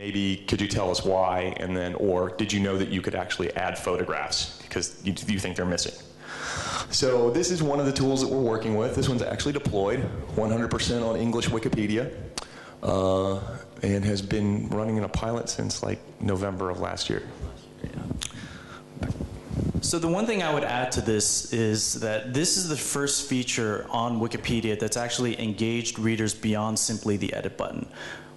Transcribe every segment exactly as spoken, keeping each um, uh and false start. Maybe could you tell us why, and then, or did you know that you could actually add photographs because you, you think they're missing? So this is one of the tools that we're working with. This one's actually deployed one hundred percent on English Wikipedia, uh, and has been running in a pilot since like November of last year. So the one thing I would add to this is that this is the first feature on Wikipedia that's actually engaged readers beyond simply the edit button.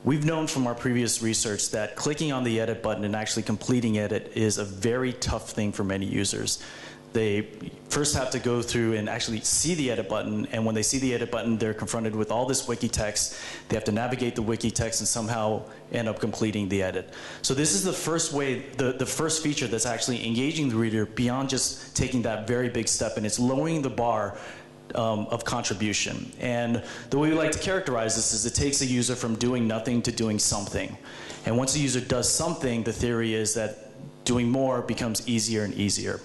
We've known from our previous research that clicking on the edit button and actually completing edit is a very tough thing for many users. They first have to go through and actually see the edit button, and when they see the edit button, they're confronted with all this wiki text. They have to navigate the wiki text and somehow end up completing the edit. So this is the first way, the, the first feature that's actually engaging the reader beyond just taking that very big step, and it's lowering the bar um, of contribution. And the way we like to characterize this is it takes a user from doing nothing to doing something. And once a user does something, the theory is that doing more becomes easier and easier.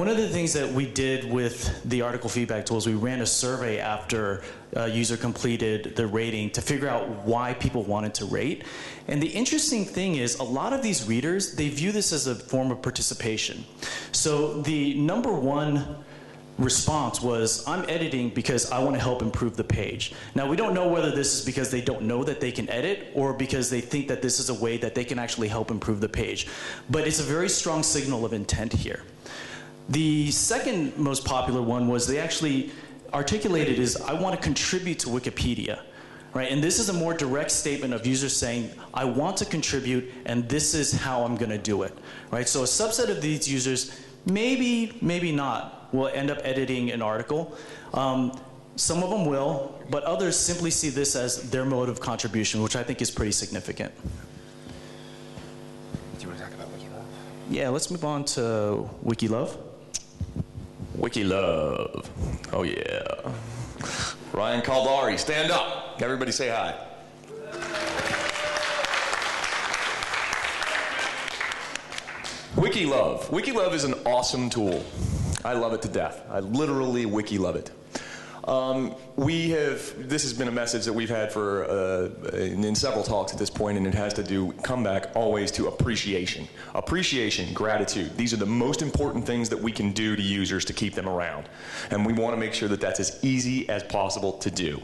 One of the things that we did with the article feedback tool is we ran a survey after a user completed the rating to figure out why people wanted to rate. And the interesting thing is a lot of these readers, they view this as a form of participation. So the number one response was, I'm editing because I want to help improve the page. Now, we don't know whether this is because they don't know that they can edit or because they think that this is a way that they can actually help improve the page. But it's a very strong signal of intent here. The second most popular one was they actually articulated is, I want to contribute to Wikipedia, right? And this is a more direct statement of users saying, I want to contribute and this is how I'm going to do it, right? So a subset of these users, maybe, maybe not, will end up editing an article. Um, some of them will, but others simply see this as their mode of contribution, which I think is pretty significant. Do you want to talk about WikiLove? Yeah, let's move on to WikiLove. WikiLove. Oh, yeah. Ryan Kaldari, stand up. Everybody say hi. WikiLove. WikiLove is an awesome tool. I love it to death. I literally WikiLove it. Um, we have, this has been a message that we've had for, uh, in, in several talks at this point, and it has to do, come back always to appreciation. Appreciation, gratitude. These are the most important things that we can do to users to keep them around. And we want to make sure that that's as easy as possible to do.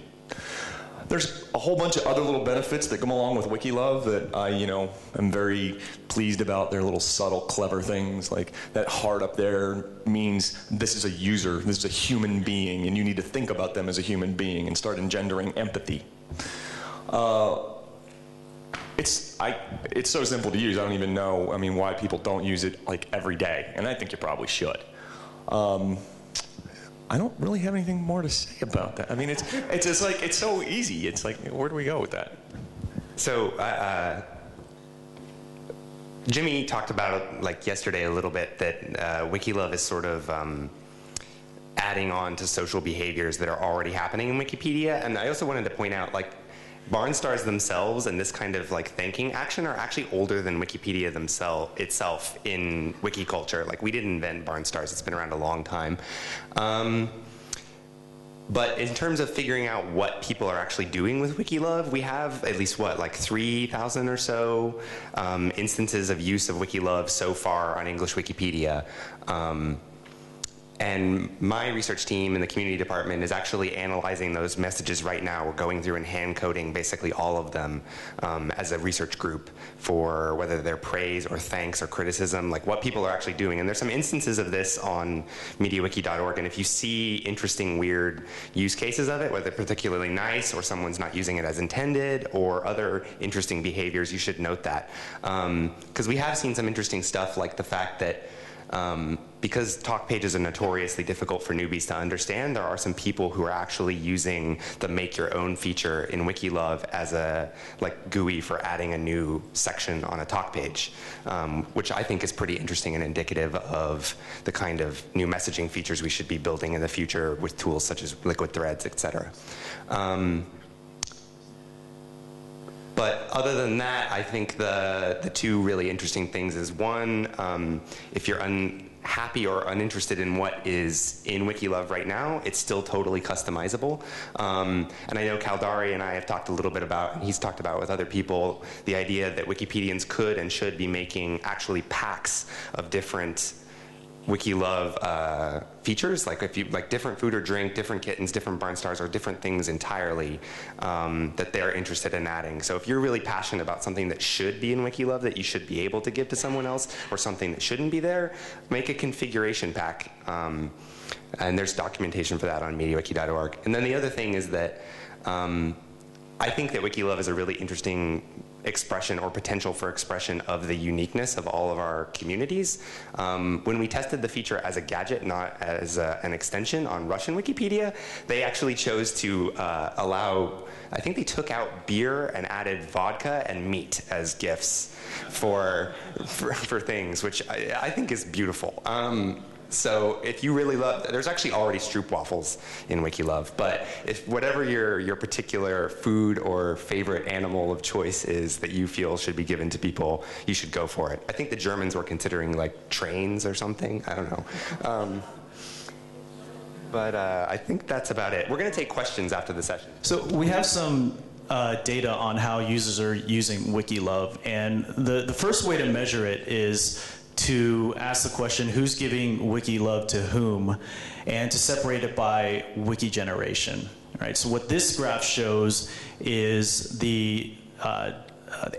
There's a whole bunch of other little benefits that come along with WikiLove that I, you know, I'm very pleased about. They're little subtle, clever things. Like that heart up there means this is a user, this is a human being, and you need to think about them as a human being and start engendering empathy. Uh, it's, I, it's so simple to use. I don't even know, I mean, why people don't use it like every day, and I think you probably should. Um, I don't really have anything more to say about that. I mean, it's it's just like, it's so easy. It's like, where do we go with that? So, uh, Jimmy talked about, like yesterday a little bit, that uh, WikiLove is sort of um, adding on to social behaviors that are already happening in Wikipedia. And I also wanted to point out, like, Barnstars themselves and this kind of like thanking action are actually older than Wikipedia themselves itself in wiki culture. Like, we didn't invent Barnstars, it's been around a long time. Um, but in terms of figuring out what people are actually doing with WikiLove, we have at least what, like three thousand or so um, instances of use of WikiLove so far on English Wikipedia. Um, And my research team in the community department is actually analyzing those messages right now. We're going through and hand coding basically all of them um, as a research group for whether they're praise or thanks or criticism, like what people are actually doing. And there's some instances of this on media wiki dot org. And if you see interesting, weird use cases of it, whether particularly nice or someone's not using it as intended or other interesting behaviors, you should note that. Um, 'cause we have seen some interesting stuff, like the fact that Um, because talk pages are notoriously difficult for newbies to understand, there are some people who are actually using the make your own feature in WikiLove as a like G U I for adding a new section on a talk page, um, which I think is pretty interesting and indicative of the kind of new messaging features we should be building in the future with tools such as Liquid Threads, et cetera. Um, But other than that, I think the, the two really interesting things is, one, um, if you're un, happy or uninterested in what is in WikiLove right now, it's still totally customizable. Um, and I know Kaldari and I have talked a little bit about, he's talked about with other people, the idea that Wikipedians could and should be making actually packs of different WikiLove uh, features, like if you like different food or drink, different kittens, different Barnstars, or different things entirely um, that they're interested in adding. So if you're really passionate about something that should be in WikiLove that you should be able to give to someone else, or something that shouldn't be there, make a configuration pack. Um, and there's documentation for that on MediaWiki dot org. And then the other thing is that um, I think that WikiLove is a really interesting expression or potential for expression of the uniqueness of all of our communities. Um, when we tested the feature as a gadget, not as a, an extension on Russian Wikipedia, they actually chose to uh, allow, I think they took out beer and added vodka and meat as gifts for, for, for things, which I, I think is beautiful. Um, So if you really love, there's actually already Stroopwafels in WikiLove, but if whatever your, your particular food or favorite animal of choice is that you feel should be given to people, you should go for it. I think the Germans were considering like trains or something, I don't know. Um, but uh, I think that's about it. We're gonna take questions after the session. So we have some uh, data on how users are using WikiLove, and the, the first way to measure it is to ask the question, who's giving WikiLove to whom, and to separate it by wiki generation. All right, so what this graph shows is the uh,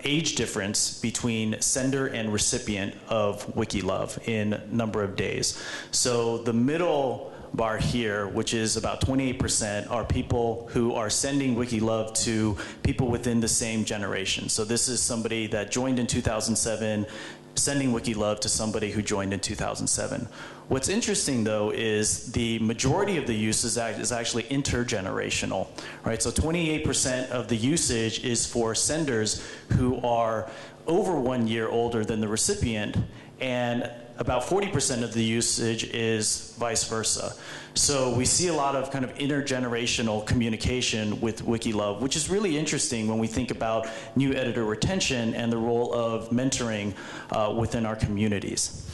age difference between sender and recipient of WikiLove in number of days. So the middle bar here, which is about twenty-eight percent, are people who are sending WikiLove to people within the same generation. So this is somebody that joined in two thousand seven, sending WikiLove to somebody who joined in two thousand seven. What's interesting though is the majority of the use is, act, is actually intergenerational, right? So twenty-eight percent of the usage is for senders who are over one year older than the recipient, and about forty percent of the usage is vice versa. So we see a lot of kind of intergenerational communication with WikiLove, which is really interesting when we think about new editor retention and the role of mentoring uh, within our communities.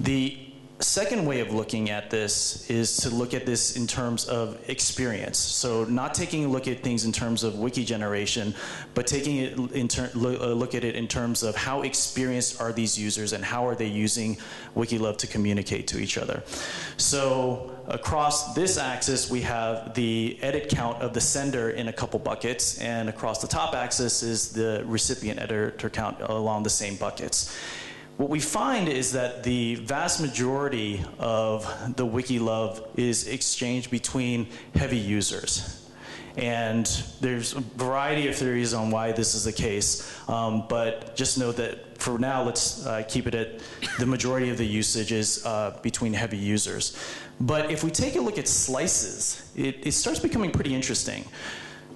The second way of looking at this is to look at this in terms of experience. So not taking a look at things in terms of wiki generation, but taking it in ter- look at it in terms of how experienced are these users and how are they using WikiLove to communicate to each other. So across this axis, we have the edit count of the sender in a couple buckets, and across the top axis is the recipient editor count along the same buckets. What we find is that the vast majority of the WikiLove is exchanged between heavy users. And there's a variety of theories on why this is the case, um, but just know that for now, let's uh, keep it at the majority of the usage is uh, between heavy users. But if we take a look at slices, it, it starts becoming pretty interesting.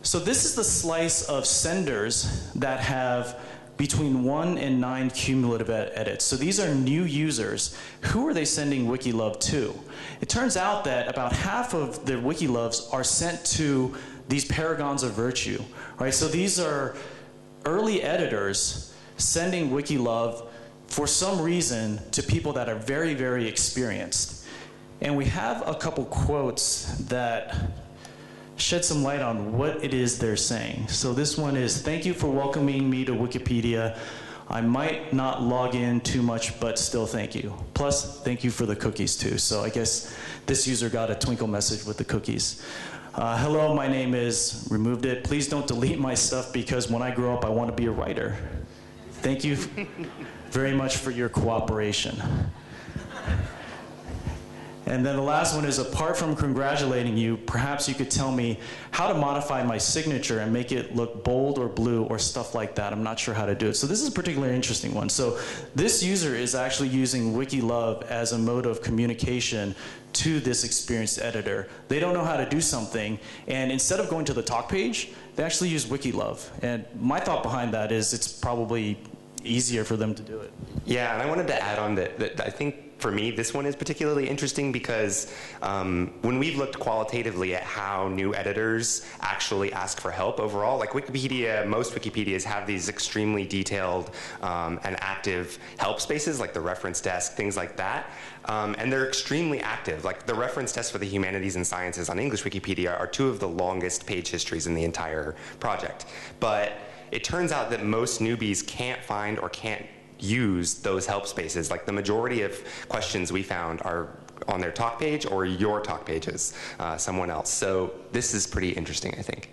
So this is the slice of senders that have between one and nine cumulative ed edits. So these are new users. Who are they sending WikiLove to? It turns out that about half of the WikiLoves are sent to these paragons of virtue, right? So these are early editors sending WikiLove for some reason to people that are very, very experienced. And we have a couple quotes that shed some light on what it is they're saying. So this one is, "Thank you for welcoming me to Wikipedia. I might not log in too much, but still thank you. Plus, thank you for the cookies too." So I guess this user got a Twinkle message with the cookies. Uh, "hello, my name is," removed it, "please don't delete my stuff because when I grow up, I want to be a writer. Thank you very much for your cooperation." And then the last one is, "apart from congratulating you, perhaps you could tell me how to modify my signature and make it look bold or blue or stuff like that. I'm not sure how to do it." So this is a particularly interesting one. So this user is actually using WikiLove as a mode of communication to this experienced editor. They don't know how to do something, and instead of going to the talk page, they actually use WikiLove. And my thought behind that is it's probably easier for them to do it. Yeah, and I wanted to add on that, that I think for me this one is particularly interesting because um, when we've looked qualitatively at how new editors actually ask for help overall, like Wikipedia, most Wikipedias have these extremely detailed um, and active help spaces like the reference desk, things like that. Um, and they're extremely active. Like the reference tests for the humanities and sciences on English Wikipedia are two of the longest page histories in the entire project. But it turns out that most newbies can't find or can't use those help spaces. Like the majority of questions we found are on their talk page or your talk pages, uh, someone else. So this is pretty interesting, I think.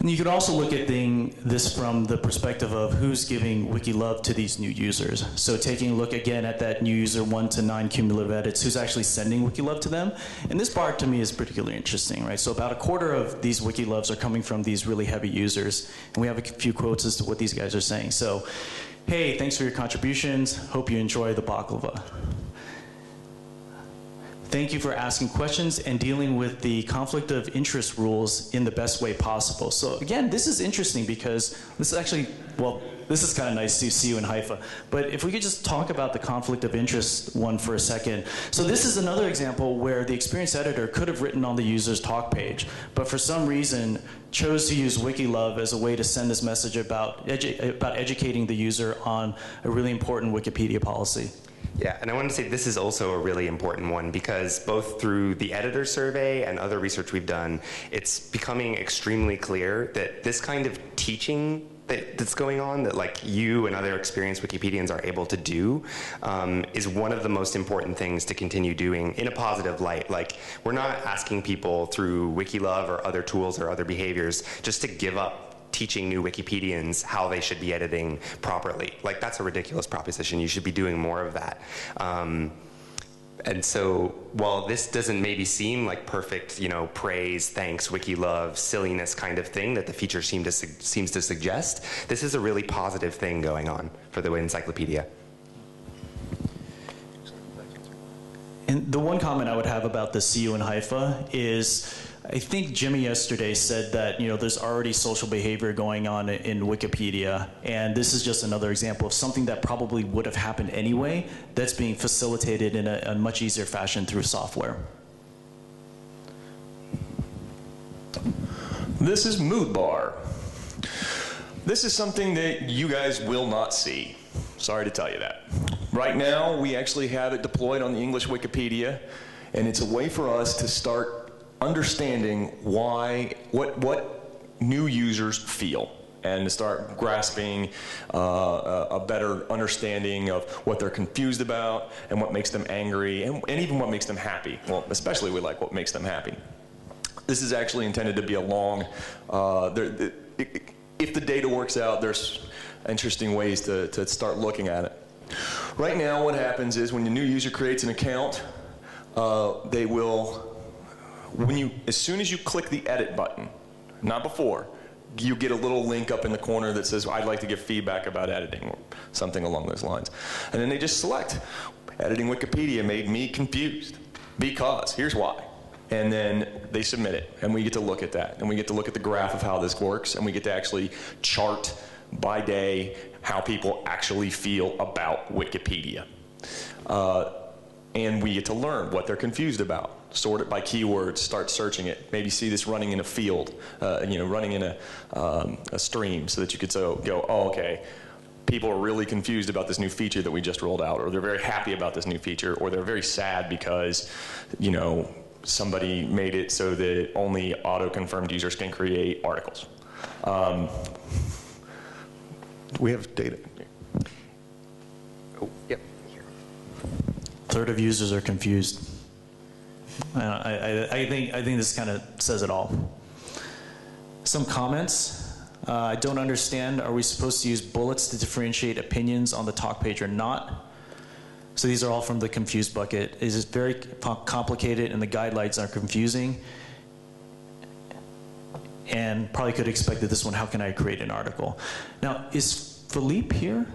And you could also look at thing, this from the perspective of who's giving WikiLove to these new users. So taking a look again at that new user one to nine cumulative edits, who's actually sending WikiLove to them. And this part to me is particularly interesting, right? So about a quarter of these WikiLoves are coming from these really heavy users. And we have a few quotes as to what these guys are saying. So, hey, thanks for your contributions. Hope you enjoy the baklava. Thank you for asking questions and dealing with the conflict of interest rules in the best way possible. So again, this is interesting because this is actually, well, this is kind of nice to see you in Haifa. But if we could just talk about the conflict of interest one for a second. So this is another example where the experienced editor could have written on the user's talk page, but for some reason chose to use WikiLove as a way to send this message about, edu about educating the user on a really important Wikipedia policy. Yeah, and I want to say this is also a really important one because both through the editor survey and other research we've done, it's becoming extremely clear that this kind of teaching that, that's going on, that like you and other experienced Wikipedians are able to do, um, is one of the most important things to continue doing in a positive light. Like, we're not asking people through WikiLove or other tools or other behaviors just to give up teaching new Wikipedians how they should be editing properly. Like, that's a ridiculous proposition. You should be doing more of that. Um, and so while this doesn't maybe seem like perfect, you know, praise, thanks, WikiLove, silliness kind of thing that the feature seem to seems to suggest, this is a really positive thing going on for the encyclopedia. And the one comment I would have about the C U in Haifa is, I think Jimmy yesterday said that, you know, there's already social behavior going on in Wikipedia, and this is just another example of something that probably would have happened anyway that's being facilitated in a, a much easier fashion through software. This is Moodbar. This is something that you guys will not see. Sorry to tell you that. Right now, we actually have it deployed on the English Wikipedia, and it's a way for us to start understanding why, what, what new users feel, and to start grasping uh, a better understanding of what they're confused about and what makes them angry, and, and even what makes them happy. Well, especially we like what makes them happy. This is actually intended to be a long, uh, there, the, if the data works out, there's interesting ways to, to start looking at it. Right now what happens is when a new user creates an account, uh, they will When you, as soon as you click the edit button, not before, you get a little link up in the corner that says, I'd like to give feedback about editing, or something along those lines. And then they just select, editing Wikipedia made me confused, because, here's why. And then they submit it, and we get to look at that. And we get to look at the graph of how this works, and we get to actually chart by day how people actually feel about Wikipedia. Uh, and we get to learn what they're confused about. Sort it by keywords, start searching it, maybe see this running in a field, uh, you know, running in a, um, a stream, so that you could so go, oh, okay, people are really confused about this new feature that we just rolled out, or they're very happy about this new feature, or they're very sad because, you know, somebody made it so that only auto-confirmed users can create articles. Um, we have data. Oh, yep. Here. A third of users are confused. I, I, I think I think this kind of says it all. Some comments. Uh, I don't understand. Are we supposed to use bullets to differentiate opinions on the talk page or not? So these are all from the confused bucket. It is very complicated, and the guidelines are confusing. And probably could have expected this one. How can I create an article? Now, is Philippe here?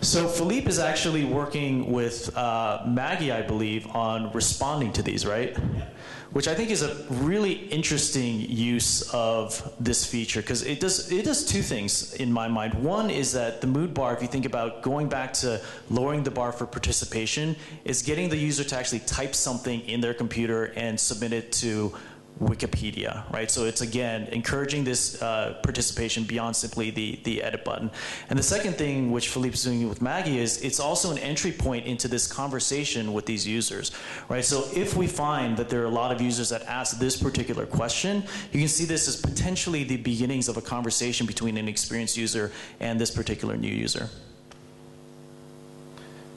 So Philippe is actually working with uh, Maggie, I believe, on responding to these, right? Yeah. Which I think is a really interesting use of this feature, because it does, it does two things in my mind. One is that the Moodbar, if you think about going back to lowering the bar for participation, is getting the user to actually type something in their computer and submit it to Wikipedia, right? So it's, again, encouraging this uh, participation beyond simply the, the edit button. And the second thing, which Philippe's doing with Maggie, is it's also an entry point into this conversation with these users, right? So if we find that there are a lot of users that ask this particular question, you can see this as potentially the beginnings of a conversation between an experienced user and this particular new user.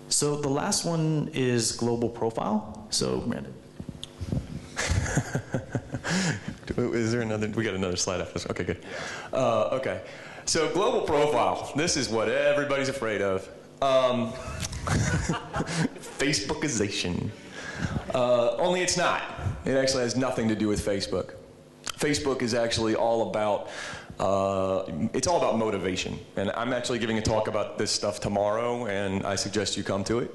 So the last one is global profile. So, Brandon. Is there another? We got another slide after this. Okay, good. Uh, okay, so global profile. This is what everybody's afraid of. Um, Facebookization. Uh, only it's not. It actually has nothing to do with Facebook. Facebook is actually all about. Uh, it's all about motivation. And I'm actually giving a talk about this stuff tomorrow, and I suggest you come to it.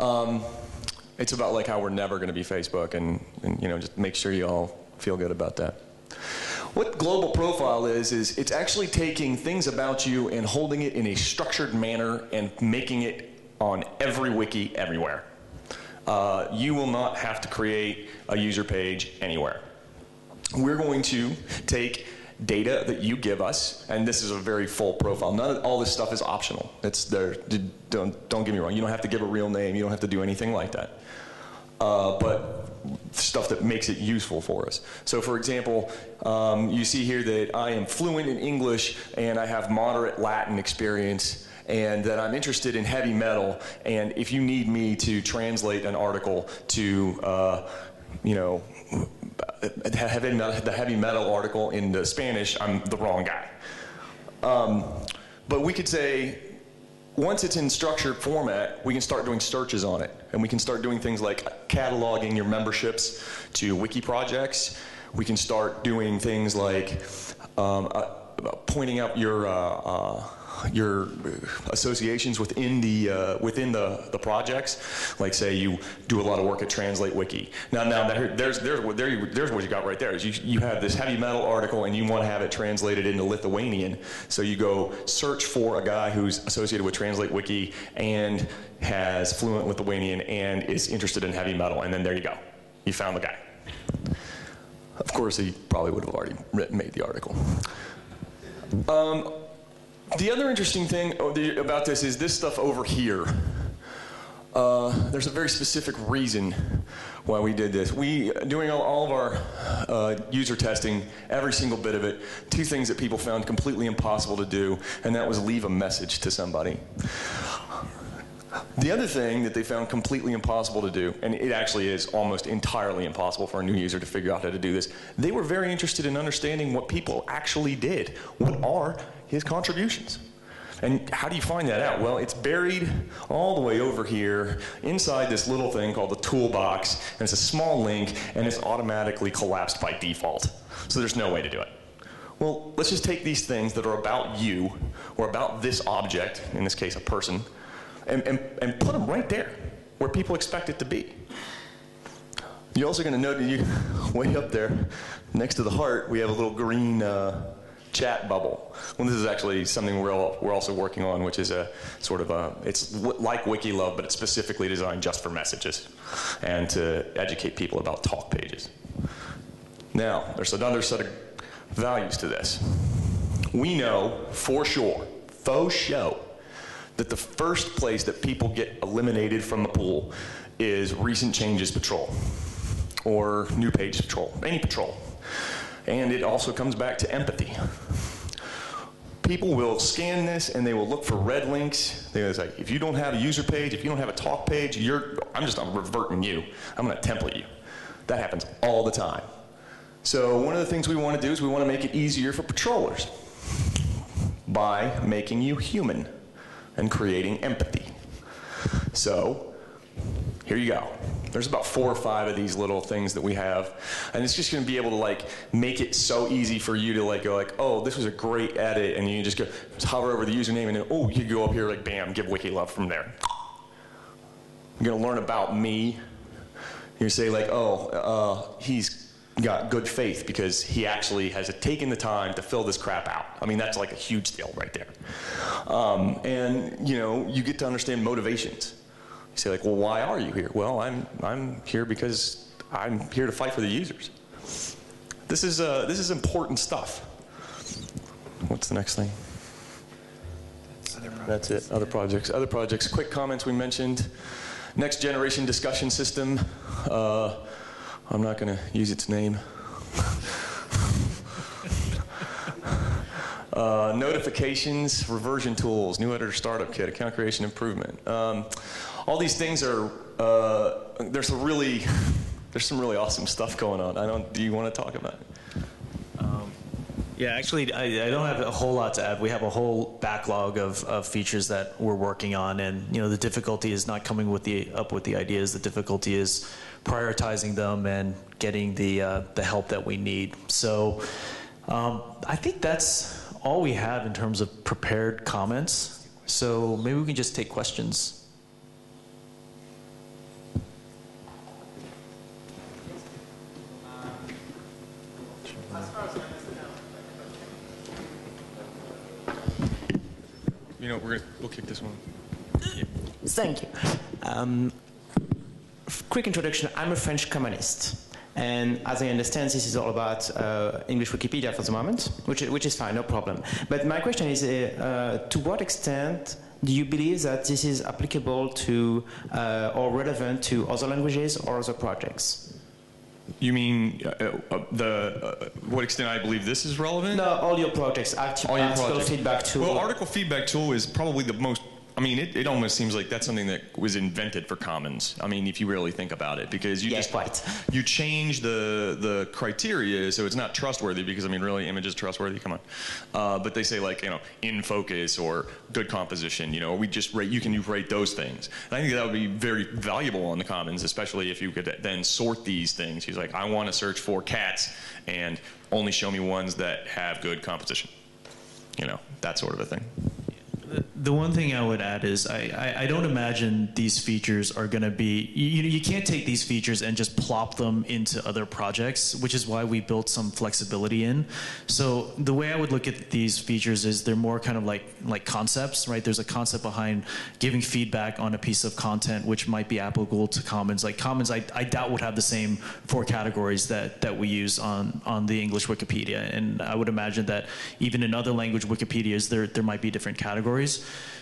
Um, It's about like how we're never going to be Facebook, and, and you know, just make sure you all feel good about that. What global profile is, is it's actually taking things about you and holding it in a structured manner and making it on every wiki everywhere. Uh, you will not have to create a user page anywhere. We're going to take data that you give us, and this is a very full profile. None of all this stuff is optional. It's there. Don't don't get me wrong. You don't have to give a real name. You don't have to do anything like that. Uh, but stuff that makes it useful for us. So, for example, um, you see here that I am fluent in English and I have moderate Latin experience, and that I'm interested in heavy metal. And if you need me to translate an article to, uh, you know. Heavy metal, the heavy metal article in the Spanish, I'm the wrong guy. Um, but we could say, once it's in structured format, we can start doing searches on it. And we can start doing things like cataloging your memberships to wiki projects. We can start doing things like um, uh, pointing out your, uh, uh, your associations within the uh, within the the projects, like say you do a lot of work at Translate Wiki. Now, now that, there's there's what there there's what you got right there is you you have this heavy metal article and you want to have it translated into Lithuanian, so you go search for a guy who's associated with Translate Wiki and has fluent Lithuanian and is interested in heavy metal, and then there you go, you found the guy. Of course, he probably would have already made the article. Um, The other interesting thing about this is this stuff over here. Uh, there's a very specific reason why we did this. We, doing all, all of our uh, user testing, every single bit of it, two things that people found completely impossible to do, and that was leave a message to somebody. The other thing that they found completely impossible to do, and it actually is almost entirely impossible for a new user to figure out how to do this, they were very interested in understanding what people actually did. What are his contributions? And how do you find that out? Well, it's buried all the way over here inside this little thing called the toolbox, and it's a small link, and it's automatically collapsed by default. So there's no way to do it. Well, let's just take these things that are about you, or about this object, in this case a person, and, and, and put them right there, where people expect it to be. You're also going to note that you, way up there, next to the heart, we have a little green uh, chat bubble. Well, this is actually something we're, all, we're also working on, which is a sort of a, it's like WikiLove, but it's specifically designed just for messages and to educate people about talk pages. Now, there's another set of values to this. We know for sure, for sure, that the first place that people get eliminated from the pool is recent changes patrol or new page patrol, any patrol. And it also comes back to empathy. People will scan this and they will look for red links. They're like, if you don't have a user page, if you don't have a talk page, you're, I'm just I'm reverting you. I'm going to template you. That happens all the time. So one of the things we want to do is we want to make it easier for patrollers by making you human and creating empathy. So here you go. There's about four or five of these little things that we have, and it's just going to be able to like make it so easy for you to like go like, oh, this was a great edit, and you just go just hover over the username, and then oh, you go up here like bam, give WikiLove from there. You're going to learn about me. You say like, oh, uh, he's got good faith because he actually has taken the time to fill this crap out. I mean, that's like a huge deal right there. Um, and you know, you get to understand motivations. You say like, well, why are you here? Well, I'm I'm here because I'm here to fight for the users. This is uh, this is important stuff. What's the next thing? Other That's it. Other projects. Other projects. Quick comments we mentioned. Next generation discussion system. Uh, I'm not going to use its name. Uh, notifications, reversion tools, new editor startup kit, account creation improvement. Um, all these things are, uh, there's a really, there's some really awesome stuff going on. I don't, do you want to talk about it? Um, yeah, actually, I, I don't have a whole lot to add. We have a whole backlog of, of features that we're working on, and you know, the difficulty is not coming with the, up with the ideas. The difficulty is prioritizing them and getting the, uh, the help that we need. So um, I think that's all we have in terms of prepared comments. So maybe we can just take questions. You know, we're gonna, we'll kick this one. Yeah. Thank you. Um, quick introduction, I'm a French communist. And as I understand, this is all about uh, English Wikipedia for the moment, which, which is fine, no problem. But my question is, uh, uh, to what extent do you believe that this is applicable to uh, or relevant to other languages or other projects? You mean uh, uh, the uh, what extent I believe this is relevant? No, all your projects, active, all your Article projects. Feedback Tool. Well, Article Feedback Tool is probably the most, I mean, it, it almost seems like that's something that was invented for Commons. I mean, if you really think about it, because you yes, just right. you change the the criteria, so it's not trustworthy. Because I mean, really, image is trustworthy. Come on, uh, but they say like you know, in focus or good composition. You know, we just rate. You can rate those things. And I think that would be very valuable on the Commons, especially if you could then sort these things. He's like, I want to search for cats and only show me ones that have good composition. You know, that sort of a thing. The one thing I would add is I, I, I don't imagine these features are going to be, you know, you can't take these features and just plop them into other projects, which is why we built some flexibility in. So the way I would look at these features is they're more kind of like, like concepts, right? There's a concept behind giving feedback on a piece of content, which might be applicable to Commons. Like Commons, I, I doubt would have the same four categories that, that we use on, on the English Wikipedia. And I would imagine that even in other language Wikipedias, there, there might be different categories.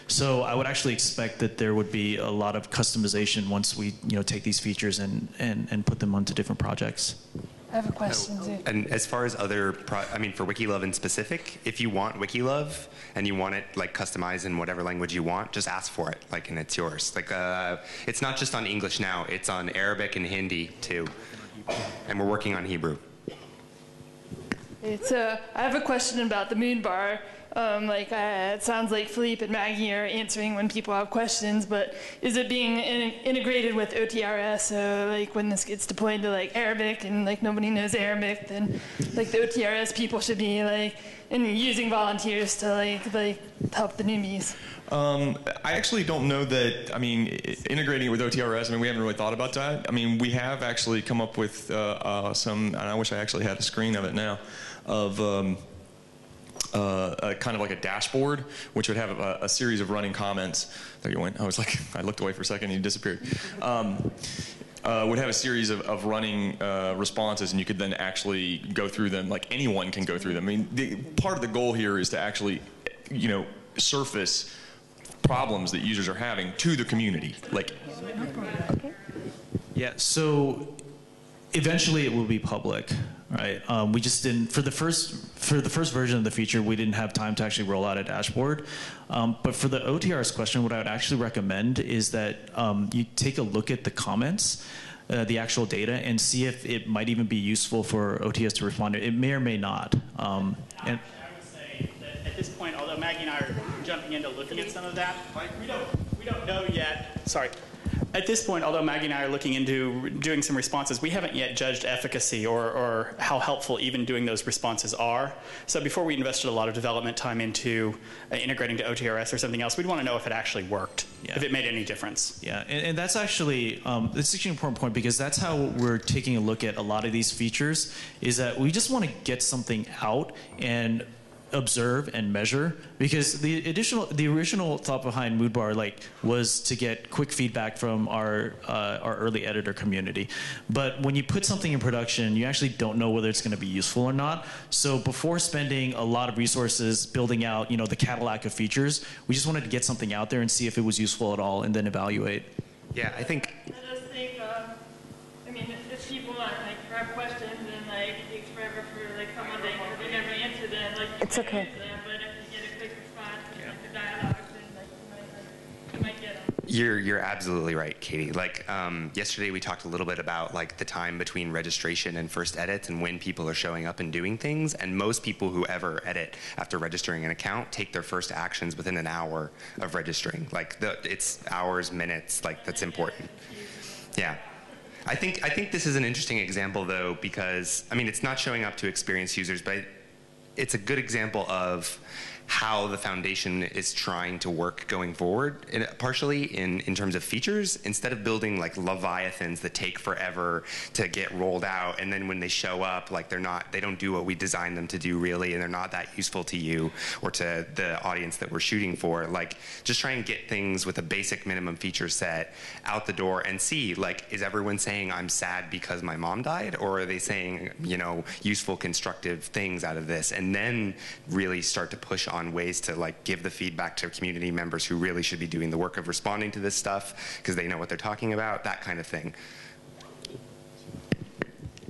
So I would actually expect that there would be a lot of customization once we, you know, take these features and, and, and put them onto different projects. I have a question oh, too. And as far as other, pro I mean, for WikiLove in specific, if you want WikiLove and you want it like customized in whatever language you want, just ask for it, like, and it's yours. Like, uh, it's not just on English now; it's on Arabic and Hindi too, and we're working on Hebrew. It's. Uh, I have a question about the Moodbar. Um, like, uh, it sounds like Philippe and Maggie are answering when people have questions, but is it being in integrated with O T R S? So, like, when this gets deployed to, like, Arabic and, like, nobody knows Arabic, then, like, the O T R S people should be, like, and using volunteers to, like, like help the newbies. Um, I actually don't know that, I mean, integrating it with O T R S, I mean, we haven't really thought about that. I mean, we have actually come up with uh, uh, some, and I wish I actually had a screen of it now, of... Um, Uh, a kind of like a dashboard, which would have a, a series of running comments. There you went. I was like, I looked away for a second and you disappeared. Um, uh, would have a series of, of running uh, responses, and you could then actually go through them. Like anyone can go through them. I mean, the, part of the goal here is to actually, you know, surface problems that users are having to the community. Like, yeah. So eventually, it will be public. Right. Um, we just didn't for the first for the first version of the feature. We didn't have time to actually roll out a dashboard. Um, but for the O T R S question, what I would actually recommend is that um, you take a look at the comments, uh, the actual data, and see if it might even be useful for O T S to respond to. It may or may not. Um, and I would say that at this point, although Maggie and I are jumping into looking at some of that, we don't we don't know yet. Sorry. At this point, although Maggie and I are looking into doing some responses, we haven't yet judged efficacy or, or how helpful even doing those responses are. So before we invested a lot of development time into uh, integrating to O T R S or something else, we'd want to know if it actually worked, yeah. if it made any difference. Yeah, and, and that's actually, um, it's such an important point, because that's how we're taking a look at a lot of these features, is that we just want to get something out and observe and measure, because the additional, the original thought behind Moodbar like was to get quick feedback from our uh, our early editor community. But when you put something in production, you actually don't know whether it's going to be useful or not. So before spending a lot of resources building out, you know, the Cadillac of features, we just wanted to get something out there and see if it was useful at all, and then evaluate. Yeah, I think. I just think, uh, I mean, if, if you want like grab questions and like take forever for like someone to ever answer them, like. It's okay. You're you're absolutely right, Katie. Like um, yesterday, we talked a little bit about like the time between registration and first edits, and when people are showing up and doing things. And most people who ever edit after registering an account take their first actions within an hour of registering. Like the, it's hours, minutes. Like that's important. Yeah. I think I think this is an interesting example though, because I mean it's not showing up to experienced users, but it's a good example of how the foundation is trying to work going forward, in, partially in, in terms of features, instead of building like leviathans that take forever to get rolled out, and then when they show up, like they're not, they don't do what we designed them to do really, and they're not that useful to you or to the audience that we're shooting for. Like, just try and get things with a basic minimum feature set out the door and see, like, is everyone saying I'm sad because my mom died, or are they saying, you know, useful, constructive things out of this, and then really start to push on ways to like give the feedback to community members who really should be doing the work of responding to this stuff because they know what they're talking about, that kind of thing.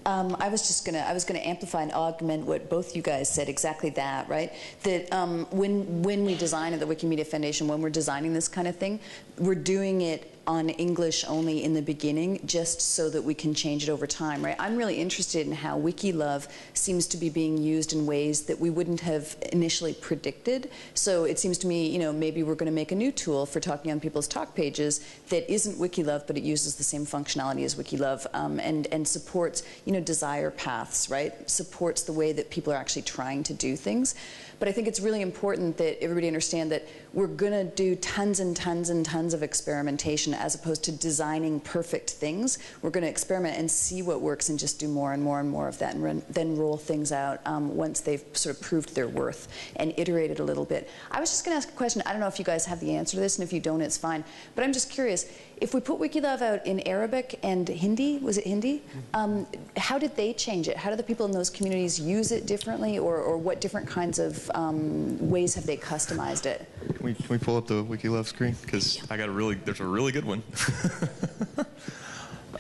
Um, I was just gonna, I was gonna amplify and augment what both you guys said, exactly that, right? That um, when, when we design at the Wikimedia Foundation, when we're designing this kind of thing, we're doing it on English only in the beginning, just so that we can change it over time, right? I'm really interested in how WikiLove seems to be being used in ways that we wouldn't have initially predicted. So it seems to me, you know, maybe we're going to make a new tool for talking on people's talk pages that isn't WikiLove, but it uses the same functionality as WikiLove, um, and, and supports, you know, desire paths, right? Supports the way that people are actually trying to do things. But I think it's really important that everybody understand that we're going to do tons and tons and tons of experimentation as opposed to designing perfect things. We're going to experiment and see what works and just do more and more and more of that, and run, then roll things out um, once they've sort of proved their worth and iterated a little bit. I was just going to ask a question. I don't know if you guys have the answer to this, and if you don't, it's fine. But I'm just curious. If we put WikiLove out in Arabic and Hindi, was it Hindi? Um, how did they change it? How do the people in those communities use it differently, or, or what different kinds of um, ways have they customized it? Can we, can we pull up the WikiLove screen? Because I got a really, there's a really good one.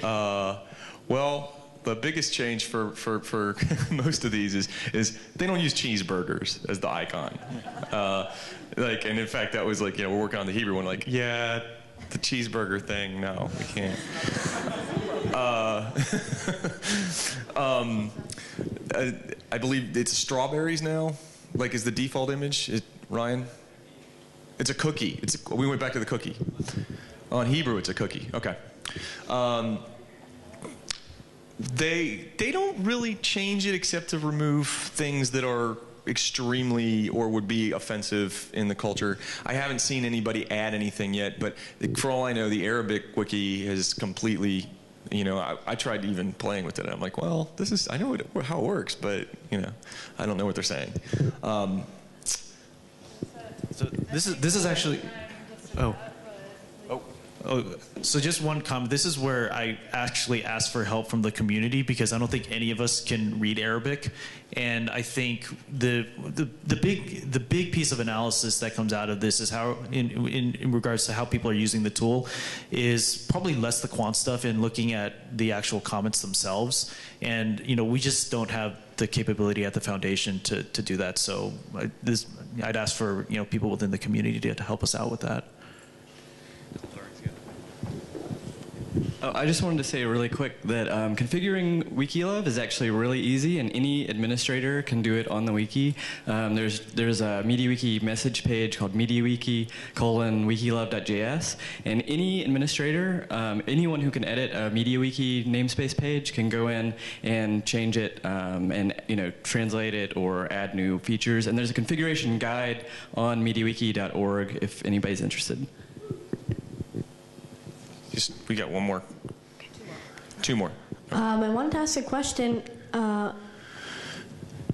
uh, well, the biggest change for, for, for most of these is, is they don't use cheeseburgers as the icon. Uh, like, and in fact, that was like, you know, we're working on the Hebrew one, like, yeah, the cheeseburger thing, no, we can't. uh, um, I, I believe it's strawberries now, like is the default image, it, Ryan? It's a cookie, it's a, we went back to the cookie. On Hebrew it's a cookie, okay. Um, they, they don't really change it except to remove things that are extremely or would be offensive in the culture. I haven't seen anybody add anything yet, but for all I know, the Arabic wiki has completely, you know, I, I tried even playing with it. I'm like, well, this is, I know it, how it works, but, you know, I don't know what they're saying. Um, so this is, this is actually, oh. Oh, so just one comment. This is where I actually asked for help from the community, because I don't think any of us can read Arabic, and I think the the, the big the big piece of analysis that comes out of this is how, in, in in regards to how people are using the tool, is probably less the quant stuff and looking at the actual comments themselves. And you know, we just don't have the capability at the foundation to to do that. So I, this I'd ask for you know people within the community to, to help us out with that. Oh, I just wanted to say really quick that um, configuring WikiLove is actually really easy, and any administrator can do it on the wiki. Um, there's there's a MediaWiki message page called MediaWiki colon wikilove.js, and any administrator, um, anyone who can edit a MediaWiki namespace page can go in and change it, um, and you know translate it or add new features. And there's a configuration guide on MediaWiki dot org if anybody's interested. Just, we got one more. Two more. Um, I wanted to ask a question. Uh,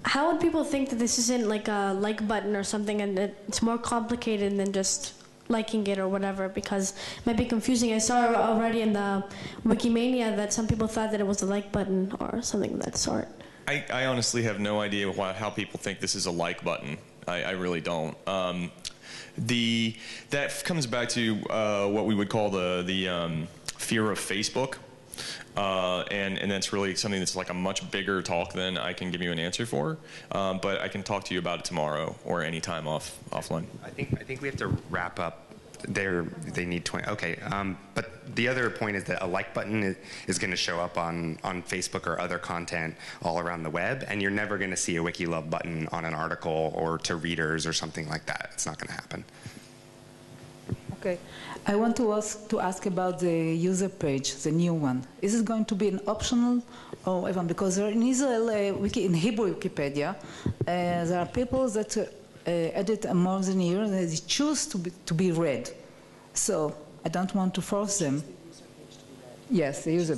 how would people think that this isn't like a like button or something, and it's more complicated than just liking it or whatever? Because it might be confusing. I saw already in the Wikimania that some people thought that it was a like button or something of that sort. I, I honestly have no idea why, how people think this is a like button. I, I really don't. Um, The, that comes back to uh, what we would call the, the um, fear of Facebook. Uh, and, and that's really something that's like a much bigger talk than I can give you an answer for. Um, but I can talk to you about it tomorrow or any time off, offline. I think, I think we have to wrap up. They're, they need twenty. Okay. Um, but the other point is that a like button is, is going to show up on, on Facebook or other content all around the web, and you're never going to see a WikiLove button on an article or to readers or something like that. It's not going to happen. Okay. I want to ask, to ask about the user page, the new one. Is it going to be an optional or even, because in Israel, uh, Wiki, in Hebrew Wikipedia, uh, there are people that uh, Uh, edit a more than a year, and they choose to be, to be read. So I don't want to force them. Yes, the user.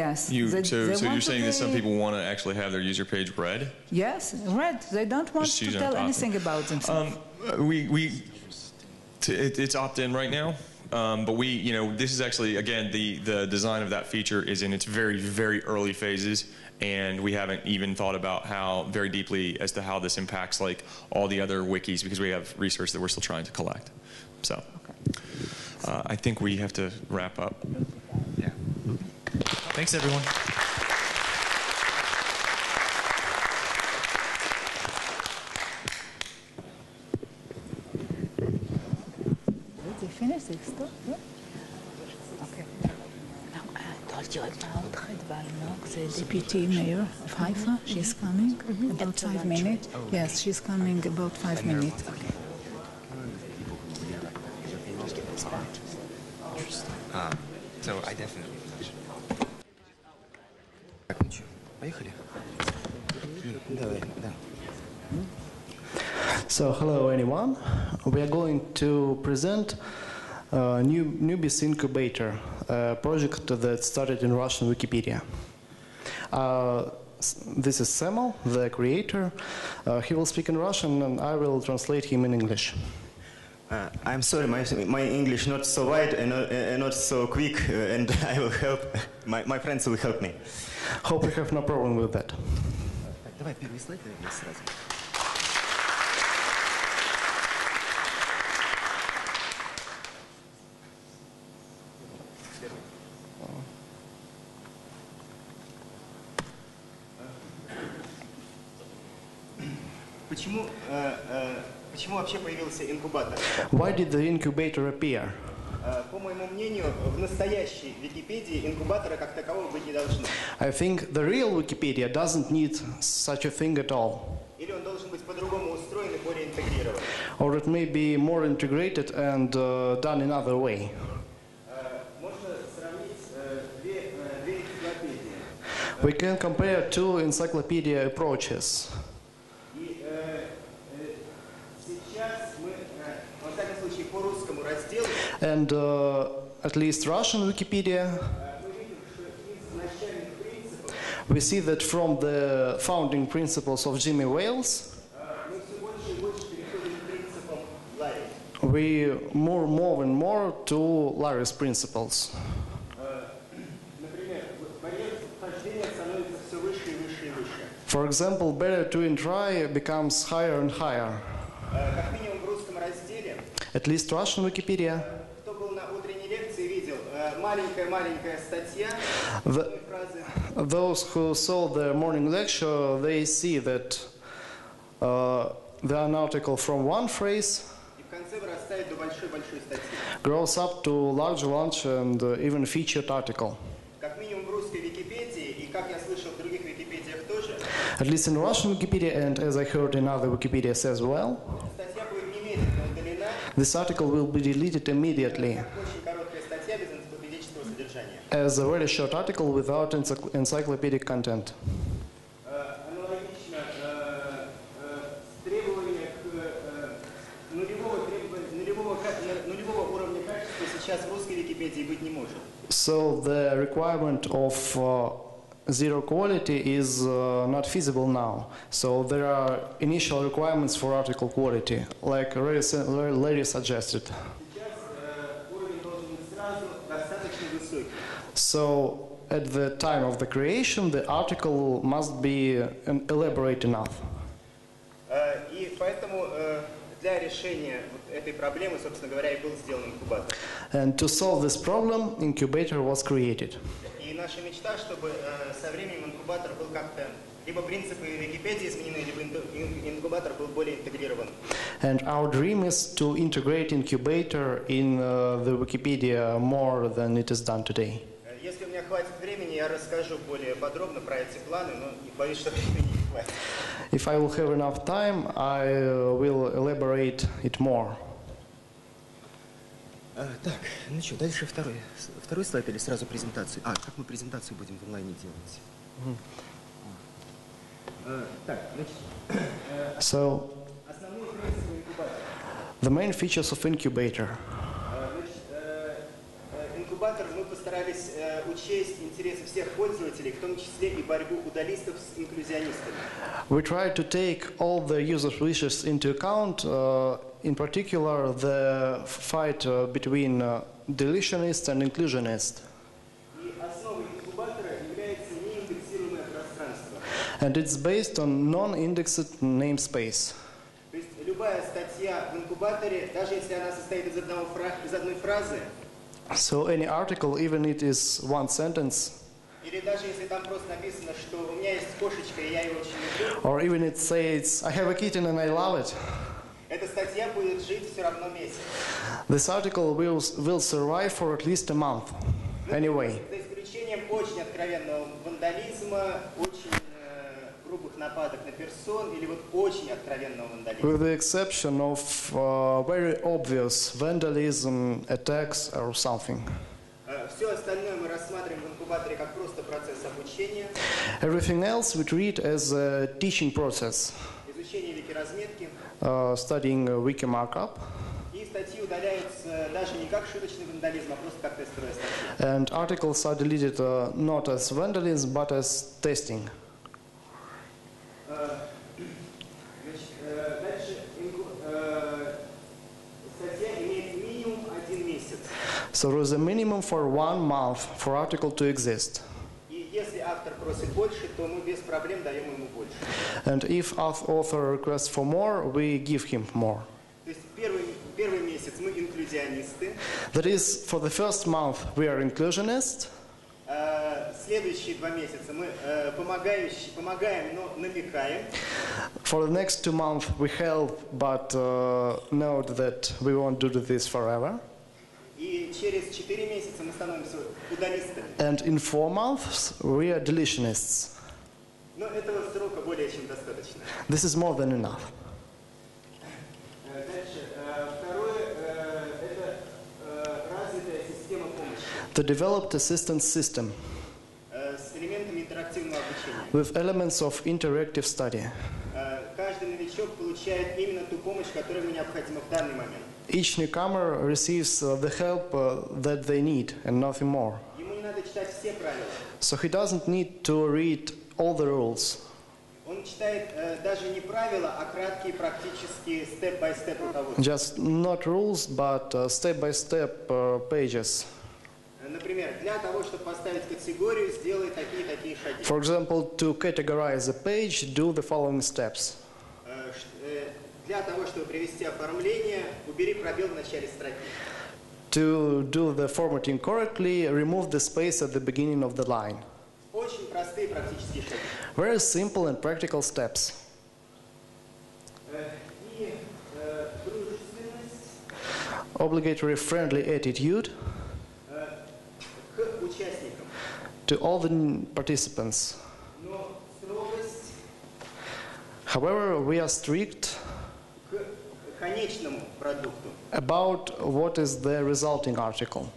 Yes. You, they, so they so you're saying that some people want to actually have their user page read? Yes, read. They don't want to tell anything about themselves. Um, we we t it, it's opt-in right now. Um, but we, you know, this is actually, again, the, the design of that feature is in its very, very early phases, and we haven't even thought about how, very deeply as to how this impacts, like, all the other wikis, because we have research that we're still trying to collect. So, uh, I think we have to wrap up. Yeah. Thanks, everyone. Finish this stuff, yeah? Okay. Now, I told you about Redval Nok, the deputy mayor of Haifa. She's coming mm-hmm. about five minutes. Oh, okay. Yes, she's coming about five minutes. Okay. Uh, so I definitely. So hello everyone. We are going to present Uh, new Newbies Incubator, a project that started in Russian Wikipedia. Uh, this is Samal, the creator. Uh, he will speak in Russian, and I will translate him in English. Uh, I'm sorry, my, my English not so wide and not, uh, not so quick, uh, and I will help. My, my friends will help me. Hope you have no problem with that. Why did the incubator appear? I think the real Wikipedia doesn't need such a thing at all. Or it may be more integrated and uh, done in another way. We can compare two encyclopedia approaches. And uh, at least Russian Wikipedia, we see that from the founding principles of Jimmy Wales, we more, more and more to Larry's principles. For example, barrier to entry becomes higher and higher. At least Russian Wikipedia. The, those who saw the morning lecture, they see that uh, the an article from one phrase grows up to large, large and uh, even featured article. At least in Russian Wikipedia, and as I heard in other Wikipedias as well, this article will be deleted immediately as a very short article without encycl encyclopedic content. So the requirement of uh, zero quality is uh, not feasible now. So there are initial requirements for article quality, like Larry suggested. So at the time of the creation, the article must be uh, elaborate enough. And to solve this problem, incubator was created. And our dream is to integrate incubator in uh, the Wikipedia more than it is done today. If I will have enough time, I uh, will elaborate it more. Так, ну что, дальше второй, второй слайд или сразу презентацию? А, как мы презентацию будем в онлайне делать? Так, значит, основные принципы инкубатора. The main features of incubator. Инкубатор мы постарались учесть интересы всех пользователей, в том числе и борьбу удалистов с инклюзионистами. We tried to take all the users' wishes into account. Uh, In particular, the fight uh, between uh, deletionists and inclusionists. And it's based on non-indexed namespace. So any article, even if it is one sentence, or even it says, "I have a kitten and I love it," this article will, will survive for at least a month, anyway. With the exception of uh, very obvious vandalism, attacks or something. Everything else we treat as a teaching process. Uh, studying uh, wiki markup. And articles are deleted uh, not as vandalism but as testing. So there is a minimum for one month for article to exist. And if our author requests for more, we give him more. That is, for the first month we are inclusionists. For the next two months we help, but uh, note that we won't do this forever. And in four months, we are deletionists. This is more than enough. The developed assistance system with elements of interactive study. Each newcomer receives uh, the help uh, that they need and nothing more. So he doesn't need to read all the rules. Just not rules, but uh, step-by-step uh, pages. For example, to categorize a page, do the following steps. To do the formatting correctly, remove the space at the beginning of the line. Very simple and practical steps. obligatory friendly attitude to all the participants. However, we are strict about what is the resulting article.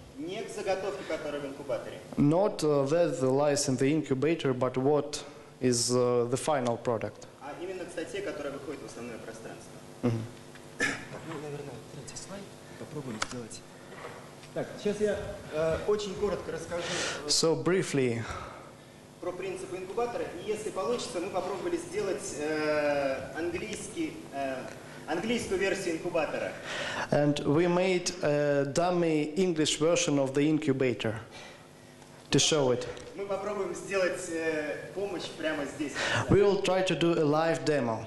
Not uh, that lies in the incubator, but what is uh, the final product. Mm-hmm. So briefly, and we made a dummy English version of the incubator to show it. We will try to do a live demo.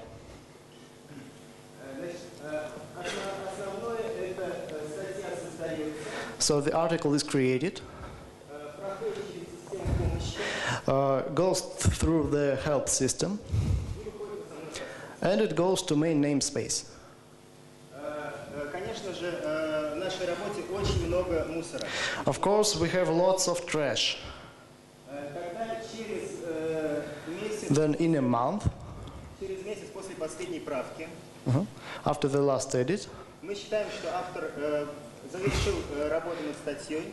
So the article is created, uh, goes through the help system, and it goes to main namespace. Of course, we have lots of trash. Then in a month, uh-huh, after the last edit,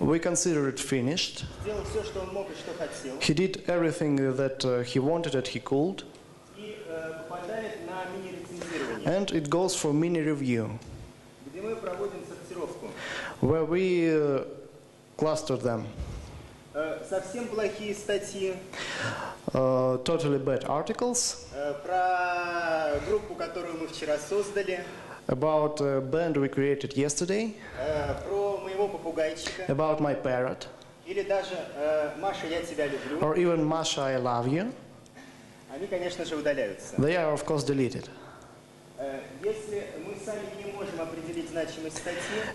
we consider it finished. He did everything that uh, he wanted and he could. And it goes for mini-review, where we uh, cluster them. Uh, totally bad articles about a band we created yesterday, about my parrot, or even Masha, I love you. They are, of course, deleted.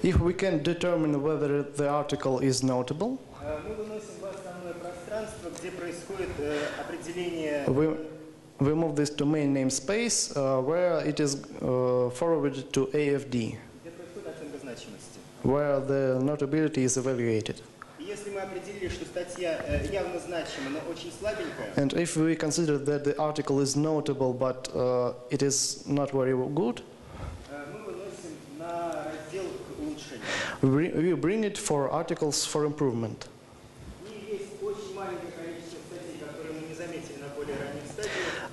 If we can determine whether the article is notable, we We move this to main namespace, uh, where it is uh, forwarded to A F D, where the notability is evaluated. And if we consider that the article is notable but uh, it is not very good, we, we bring it for articles for improvement.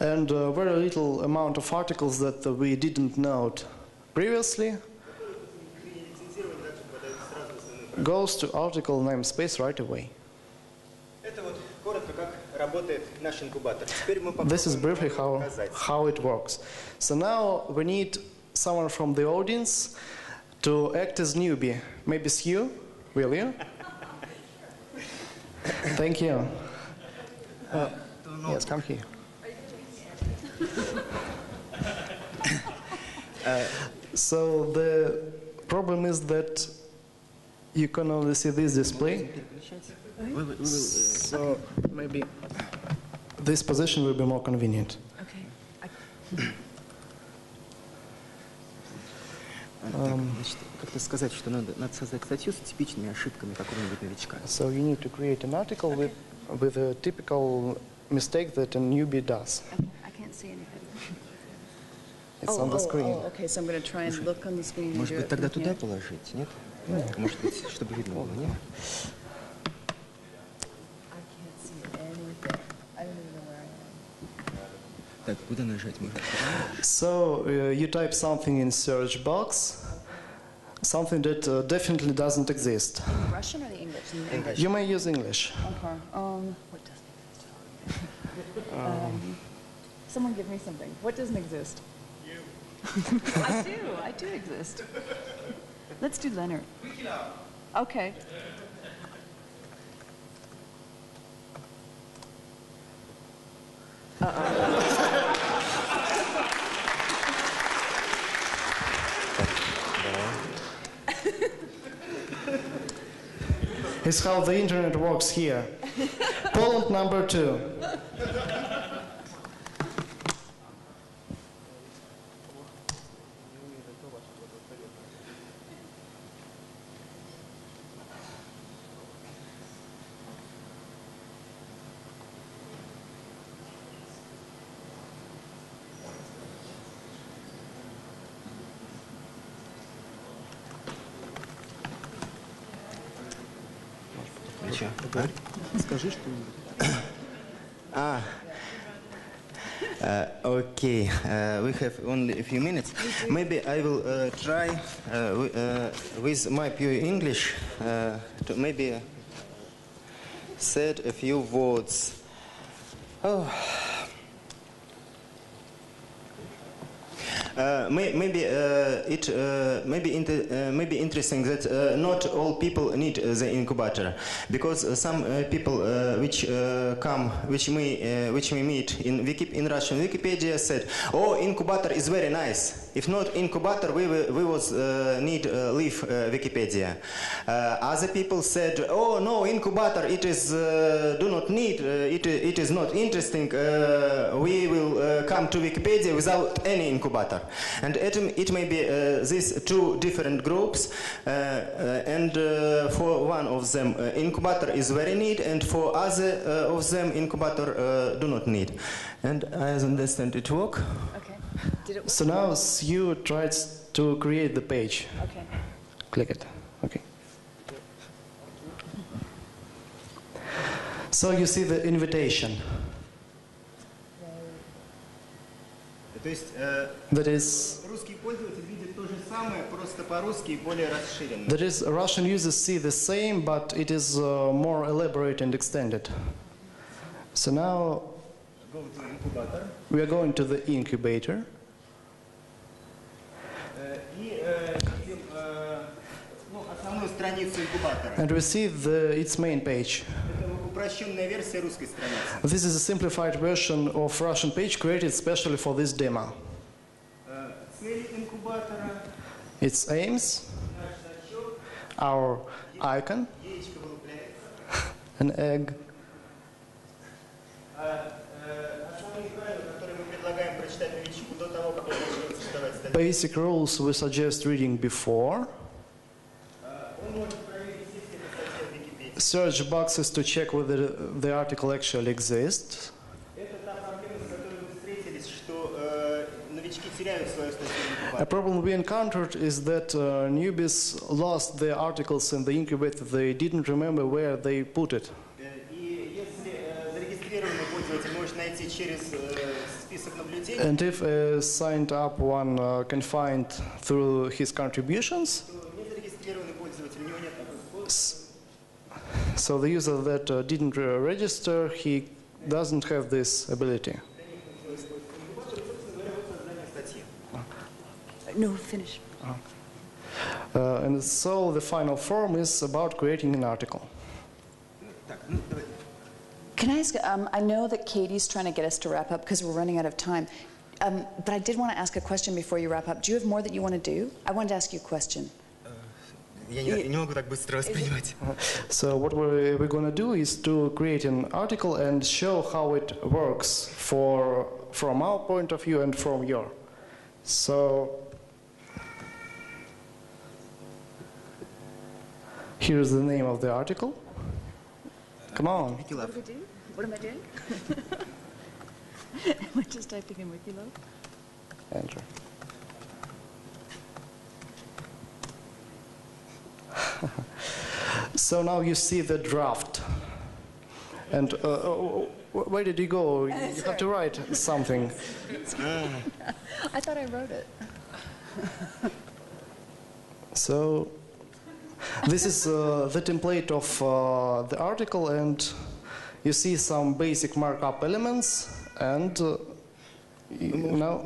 And uh, very little amount of articles that uh, we didn't note previously goes to article namespace right away. This is briefly how, how it works. So now we need someone from the audience to act as newbie. Maybe it's you, will you? Thank you. Uh, yes, come here. uh, so the problem is that you can only see this display. So maybe this position will be more convenient. Okay. Um, so you need to create an article with with a typical mistake that a newbie does. Okay. See anything. It's oh, on the screen. Oh, oh, okay, so I'm going to try and look on the screen. Может быть, тогда туда положить, нет? Может быть, чтобы видно было, нет? Так, куда нажать можно? So uh, you type something in search box, something that uh, definitely doesn't exist. In Russian or the English? In English. You may use English. Okay. Um, what doesn't exist? um, Someone give me something. What doesn't exist? You. I do. I do exist. Let's do Lennart. WikiLove. Okay. Uh-oh. It's how the internet works here. Poland number two. Скажи что-нибудь. Ah. Uh, okay, uh, we have only a few minutes. Maybe I will uh, try uh, uh, with my pure English uh, to maybe uh, say a few words. Oh. Uh, may, maybe uh, it uh, maybe inter uh, maybe interesting that uh, not all people need uh, the incubator, because uh, some uh, people uh, which uh, come which we uh, which we meet in Wiki in Russian Wikipedia said, "Oh, incubator is very nice. If not incubator, we will, we was uh, need uh, leave uh, Wikipedia." Uh, other people said, "Oh no, incubator it is uh, do not need. Uh, it it is not interesting. Uh, we will uh, come to Wikipedia without any incubator." And it, it may be uh, these two different groups, uh, uh, and uh, for one of them uh, incubator is very need, and for other uh, of them incubator uh, do not need. And I understand it work. Okay. Did it work? So now you tried to create the page. Okay. Click it. Okay. So you see the invitation. То есть русские пользователи видят то же самое, просто по-русски более расширенно. That is, Russian users see the same, but it is uh, more elaborate and extended. So now we are going to the incubator. And we see the, its main page. This is a simplified version of Russian page created specially for this demo. Its aims, our icon, an egg, basic rules we suggest reading before, search boxes to check whether the article actually exists. A problem we encountered is that uh, newbies lost their articles in the incubator. They didn't remember where they put it. And if a signed up one uh, can find through his contributions, so the user that uh, didn't uh, register, he doesn't have this ability. No, finish. Uh, and so the final form is about creating an article. Can I ask, um, I know that Katie's trying to get us to wrap up because we're running out of time, um, but I did want to ask a question before you wrap up. Do you have more that you want to do? I wanted to ask you a question. So what we're, we're going to do is to create an article and show how it works for from our point of view and from your. So here's the name of the article. Come on. What do we do? What am I doing? Am I just typing in WikiLove? Enter. So now you see the draft. And uh, oh, where did you go? You Sorry. have to write something. I thought I wrote it. So this is uh, the template of uh, the article, and you see some basic markup elements, and uh, now,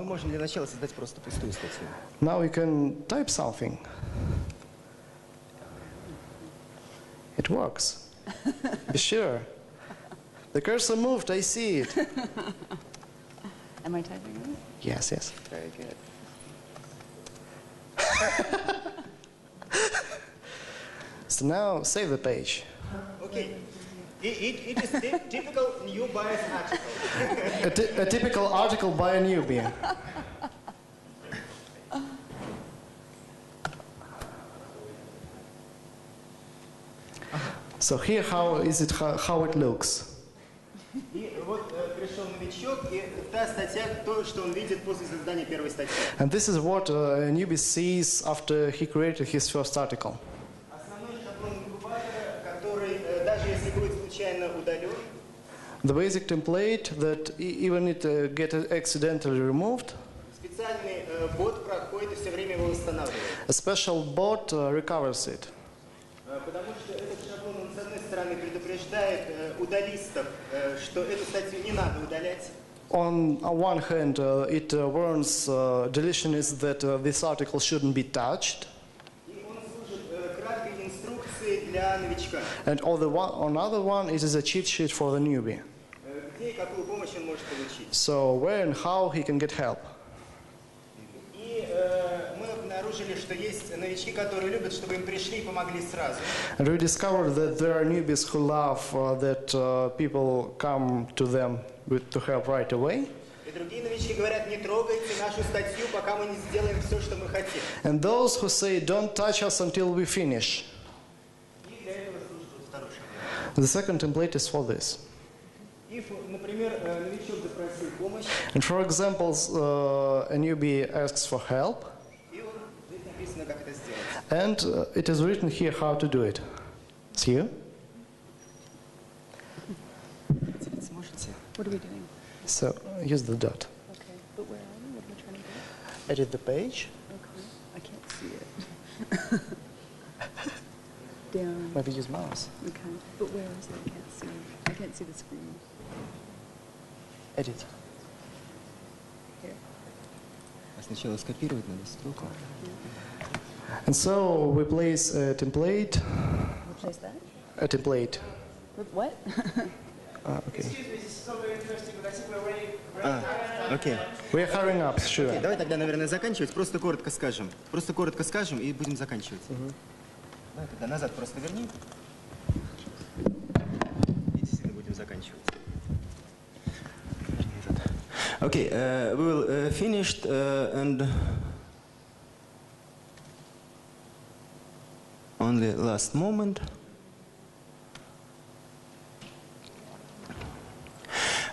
now you can type something. It works. Sure. The cursor moved, I see it. Am I typing it? Yes, yes. Very good. So now save the page. Okay. It, it, it is a typical new bias article. a, t a typical article by a newbie. So here, how is it? How, how it looks? And this is what uh, a newbie sees after he created his first article. The basic template that even it uh, gets accidentally removed. A special bot uh, recovers it. On one hand, uh, it uh, warns uh, deletionists that uh, this article shouldn't be touched. And on the one, on other one, it is a cheat sheet for the newbie. So where and how he can get help. And we discovered that there are newbies who love uh, that uh, people come to them with, to help right away. And those who say, don't touch us until we finish. The second template is for this. And for example, uh, a newbie asks for help. And uh, it is written here how to do it. See you? What are we doing? So, here's the dot. Okay, but where are we? What am I trying to do? Edit the page. Okay, I can't see it. Down. Maybe use mouse. Okay, but where is it? I can't see. I can't see the screen. Edit. Here. And so we place a template. We place that? A template. What? Ah, okay. Excuse me, this is so very interesting, but I think we're already ah, okay. We're hurrying up, sure. Okay, давай тогда, наверное, заканчивать. Просто коротко скажем. Просто коротко скажем и будем заканчивать. Uh-huh. Давай тогда назад просто верни. И действительно будем заканчивать. Okay, uh, we will uh, finished uh, and only last moment.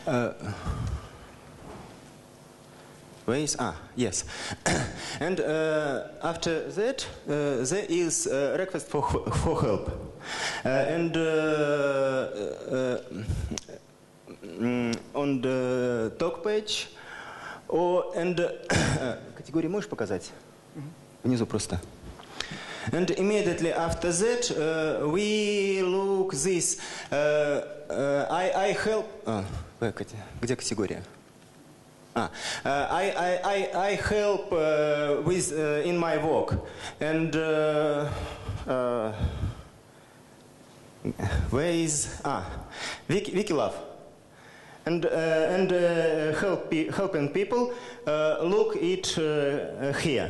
Uh, ways ah yes, and uh, after that uh, there is a request for for help, uh, and uh, uh, mm, on the talk page, or and категории можешь показать внизу просто. And immediately after that, uh, we look this. Uh, uh, I I help. Uh, где категория? Ah, uh, I I I I help uh, with uh, in my work. And uh, uh, where is ah Wiki, WikiLove? And uh, and uh, help helping people. Uh, look it uh, here.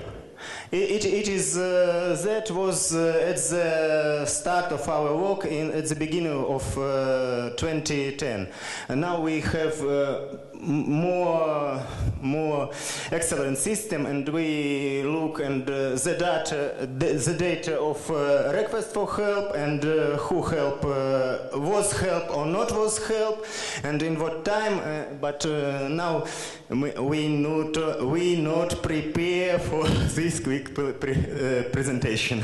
It, it, it is uh, that was uh, at the start of our work in at the beginning of uh, twenty ten, and now we have uh, more more excellent system, and we look and uh, the data the, the data of uh, request for help and uh, who help uh, was help or not was help and in what time, uh, but uh, now we, we not uh, we not prepare for this quick pre pre uh, presentation.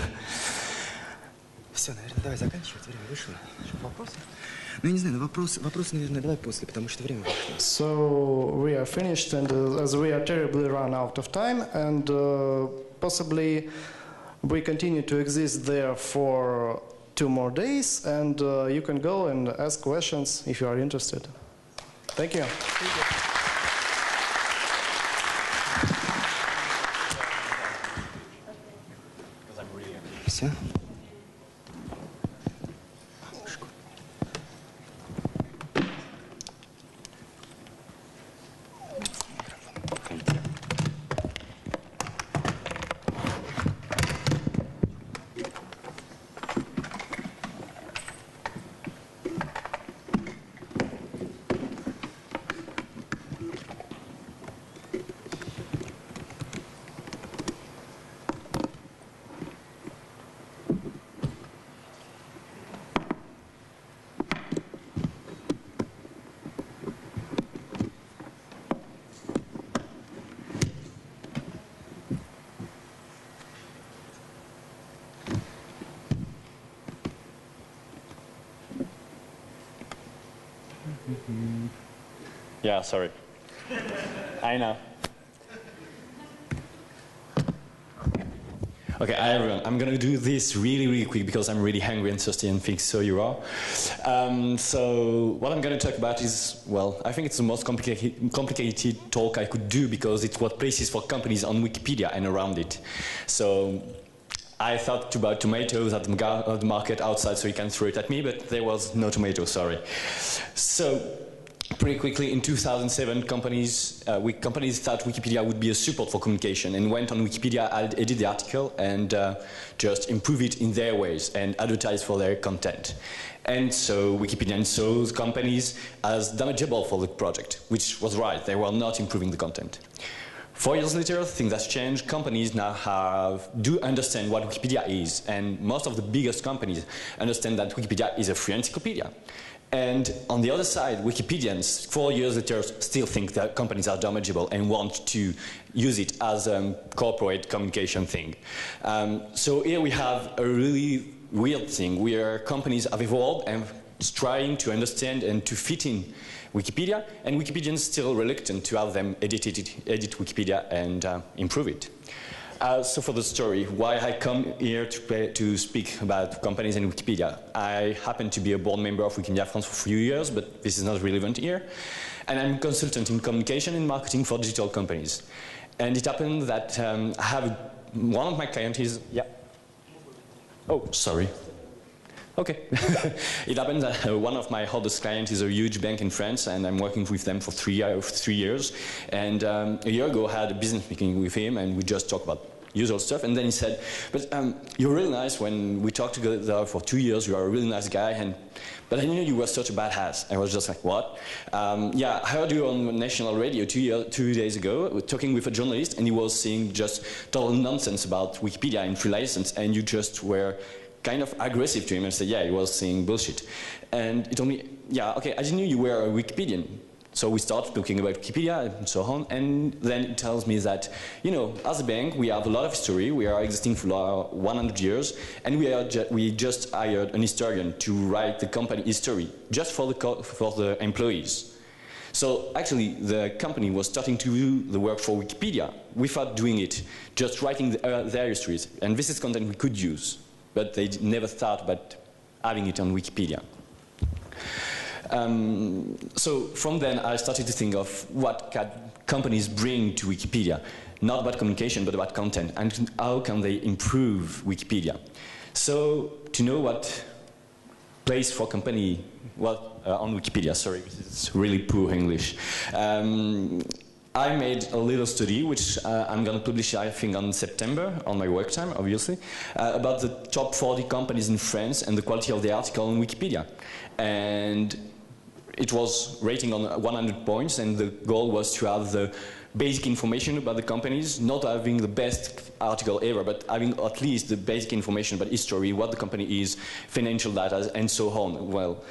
Все, наверное, давай заканчивать. Время вышло. Вопросы? Ну, я не знаю, вопрос, вопрос, наверное, давай после, потому что время вышло. So we are finished, and uh, as we are terribly run out of time, and uh, possibly we continue to exist there for two more days, and uh, you can go and ask questions if you are interested. Thank you. Thank you. Все. Mm. Yeah, sorry. I know. Okay, everyone, I'm going to do this really, really quick because I'm really hungry and thirsty and think so you are. Um, so what I'm going to talk about is, well, I think it's the most complicated, complicated talk I could do because it's what places for companies on Wikipedia and around it. So I thought about tomatoes at the market outside so you can throw it at me, but there was no tomato, sorry. So pretty quickly, in two thousand seven, companies uh, we, companies thought Wikipedia would be a support for communication and went on Wikipedia, edited the article, and uh, just improve it in their ways and advertise for their content. And so Wikipedia saw those companies as damageable for the project, which was right. They were not improving the content. Four years later, things have changed. Companies now have, do understand what Wikipedia is, and most of the biggest companies understand that Wikipedia is a free encyclopedia. And on the other side, Wikipedians, four years later, still think that companies are damageable and want to use it as a corporate communication thing. Um, so here we have a really weird thing where companies have evolved and trying to understand and to fit in Wikipedia, and Wikipedians still reluctant to have them edit, edit, edit Wikipedia and uh, improve it. Uh, so for the story, why I come here to, play, to speak about companies and Wikipedia. I happen to be a board member of Wikimedia France for a few years, but this is not relevant here. And I'm a consultant in communication and marketing for digital companies. And it happened that um, I have one of my clients is... Yeah. Oh, sorry. Okay. It happens that uh, one of my oldest clients is a huge bank in France, and I'm working with them for three, uh, three years. And um, a year ago, I had a business meeting with him, and we just talked about usual stuff. And then he said, but um, you're really nice. When we talked together for two years, you are a really nice guy. And But I knew you were such a badass. I was just like, what? Um, yeah, I heard you on national radio two, year, two days ago talking with a journalist, and he was saying just total nonsense about Wikipedia and free license, and you just were kind of aggressive to him and said, yeah, he was saying bullshit. And he told me, yeah, okay, I just knew you were a Wikipedian. So we started talking about Wikipedia and so on, and then it tells me that, you know, as a bank, we have a lot of history, we are existing for one hundred years, and we, are ju we just hired an historian to write the company history, just for the, co for the employees. So actually, the company was starting to do the work for Wikipedia without doing it, just writing the, uh, their histories, and this is content we could use. But they never thought about having it on Wikipedia. Um, so from then, I started to think of what can companies bring to Wikipedia, not about communication, but about content, and how can they improve Wikipedia. So to know what place for company, well, uh, on Wikipedia, sorry, it's really poor English. Um, I made a little study, which uh, I'm going to publish, I think, on September, on my work time, obviously, uh, about the top forty companies in France and the quality of the article on Wikipedia. And it was rating on one hundred points, and the goal was to have the basic information about the companies, not having the best article ever, but having at least the basic information about history, what the company is, financial data, and so on. Well,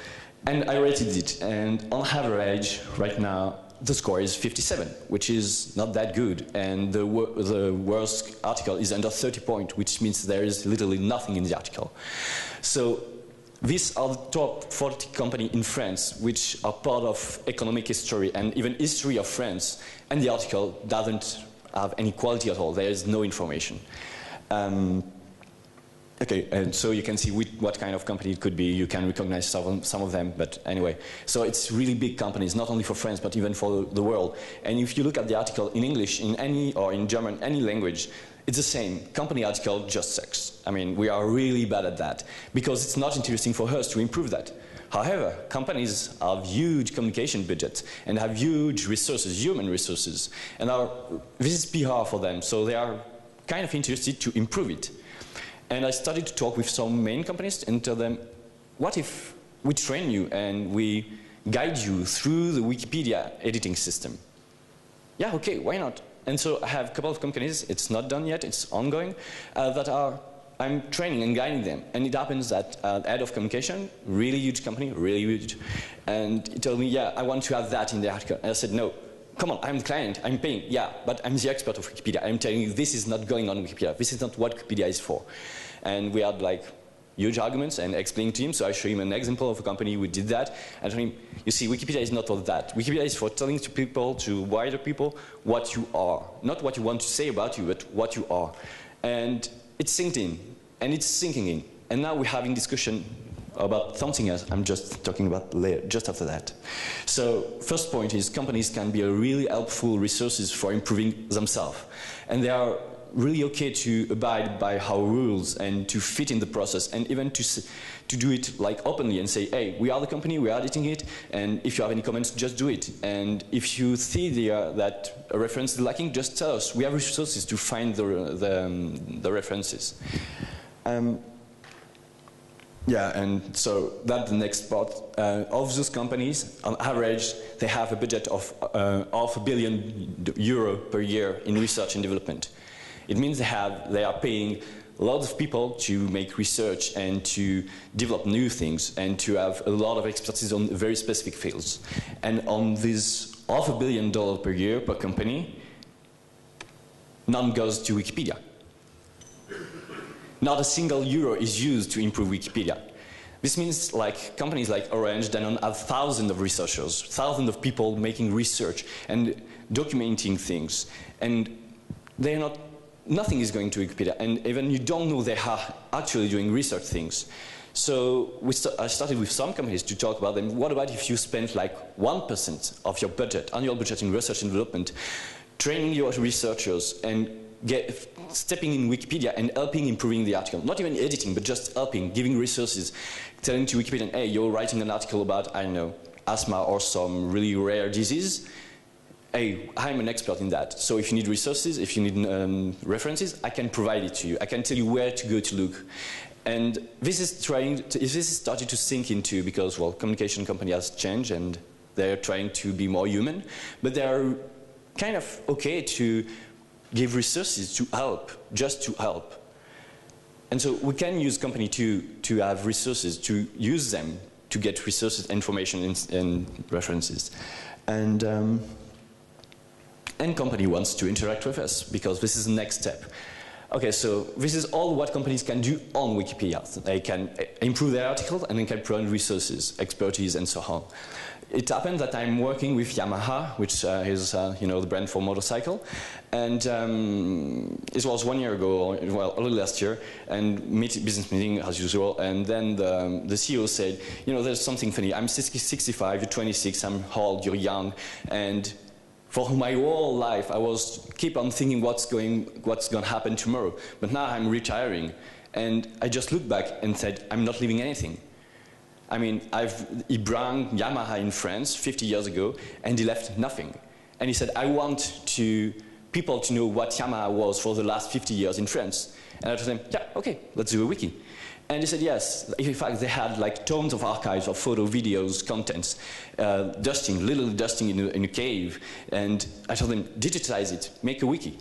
and I rated it, and on average, right now, the score is fifty-seven, which is not that good, and the, wor the worst article is under thirty points, which means there is literally nothing in the article. So these are the top forty companies in France, which are part of economic history and even history of France, and the article doesn't have any quality at all. There is no information. Um, Okay, and so you can see what kind of company it could be. You can recognize some of them, but anyway. So it's really big companies, not only for France, but even for the world. And if you look at the article in English, in any, or in German, any language, it's the same. Company article just sucks. I mean, we are really bad at that, because it's not interesting for us to improve that. However, companies have huge communication budgets and have huge resources, human resources, and are, this is P R for them, so they are kind of interested to improve it. And I started to talk with some main companies and tell them, what if we train you and we guide you through the Wikipedia editing system? Yeah, okay, why not? And so I have a couple of companies, it's not done yet, it's ongoing, uh, that are, I'm training and guiding them. And it happens that uh, head of communication, really huge company, really huge, and he told me, yeah, I want to have that in the article. And I said, no. Come on, I'm the client, I'm paying, yeah, but I'm the expert of Wikipedia. I'm telling you, this is not going on Wikipedia. This is not what Wikipedia is for. And we had like huge arguments and explaining to him. So I show him an example of a company who did that. And show him, you see, Wikipedia is not for that. Wikipedia is for telling to people, to wider people, what you are. Not what you want to say about you, but what you are. And it's sinking in. And it's sinking in. And now we're having discussion about something else I'm just talking about later, just after that. So first point is companies can be a really helpful resources for improving themselves. And they are really okay to abide by our rules and to fit in the process and even to, to do it like openly and say, hey, we are the company, we are editing it, and if you have any comments, just do it. And if you see the, uh, that a reference is lacking, just tell us. We have resources to find the, the, um, the references. Um, Yeah, and so that's the next part. Uh, of those companies, on average, they have a budget of uh, half a billion euro per year in research and development. It means they, have, they are paying lots of people to make research and to develop new things and to have a lot of expertise on very specific fields. And on this half a billion dollars per year per company, none goes to Wikipedia. Not a single euro is used to improve Wikipedia. This means like companies like Orange, Danone have thousands of researchers, thousands of people making research and documenting things. And they're not, nothing is going to Wikipedia. And even you don't know they are actually doing research things. So we st I started with some companies to talk about them. What about if you spend like one percent of your budget, annual budget in research and development, training your researchers and Get, stepping in Wikipedia and helping improving the article. Not even editing, but just helping, giving resources, telling to Wikipedia, hey, you're writing an article about, I don't know, asthma or some really rare disease. Hey, I'm an expert in that. So if you need resources, if you need um, references, I can provide it to you. I can tell you where to go to look. And this is trying to, this is starting to sink into because, well, communication company has changed and they're trying to be more human, but they're kind of okay to give resources to help, just to help. And so we can use company to, to have resources, to use them to get resources, information, and, and references. And, um, and company wants to interact with us because this is the next step. Okay, so this is all what companies can do on Wikipedia. They can improve their articles and they can provide resources, expertise, and so on. It happened that I'm working with Yamaha, which uh, is uh, you know, the brand for motorcycle, and um, it was one year ago, or, well, early last year, and meet, business meeting as usual, and then the, um, the C E O said, you know, there's something funny, I'm sixty-five, you're twenty-six, I'm old, you're young, and for my whole life I was keep on thinking what's going, what's going to happen tomorrow, but now I'm retiring, and I just looked back and said, I'm not leaving anything. I mean, I've, he brought Yamaha in France fifty years ago, and he left nothing. And he said, I want to, people to know what Yamaha was for the last fifty years in France. And I told him, yeah, okay, let's do a wiki. And he said, yes. In fact, they had like tons of archives of photo, videos, contents, uh, dusting, little dusting in a, in a cave. And I told him, digitize it, make a wiki.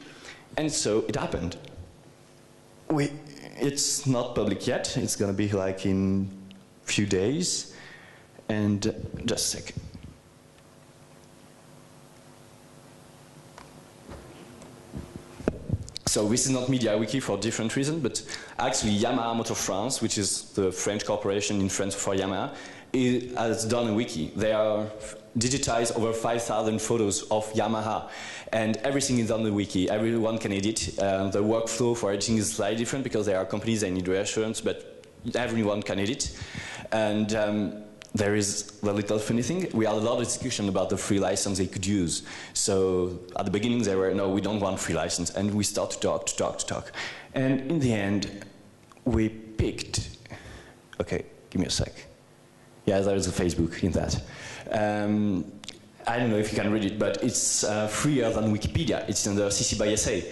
And so it happened. We, it's not public yet. It's going to be like in few days, and uh, just a second. So this is not MediaWiki for different reasons, but actually Yamaha Motor France, which is the French corporation in France for Yamaha, it has done a wiki. They are digitized over five thousand photos of Yamaha, and everything is on the wiki. Everyone can edit. Uh, the workflow for editing is slightly different because there are companies that need reassurance, but everyone can edit. And um, there is the little funny thing. We had a lot of discussion about the free license they could use. So at the beginning they were, no, we don't want free license. And we start to talk, to talk, to talk. And in the end, we picked, okay, give me a sec. Yeah, there is a Facebook in that. Um, I don't know if you can read it, but it's uh, freer than Wikipedia. It's under C C by S A.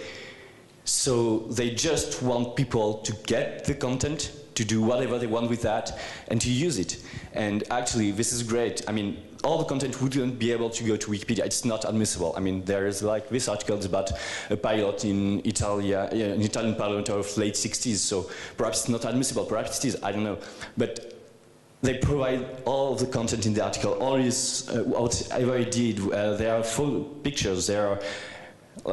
So they just want people to get the content, to do whatever they want with that, and to use it. And actually, this is great. I mean, all the content wouldn't be able to go to Wikipedia. It's not admissible. I mean, there is like this article is about a pilot in Italia, an Italian parliament of late sixties, so perhaps it's not admissible, perhaps it is, I don't know. But they provide all the content in the article, all is, uh, whatever he did, uh, there are full pictures, there are,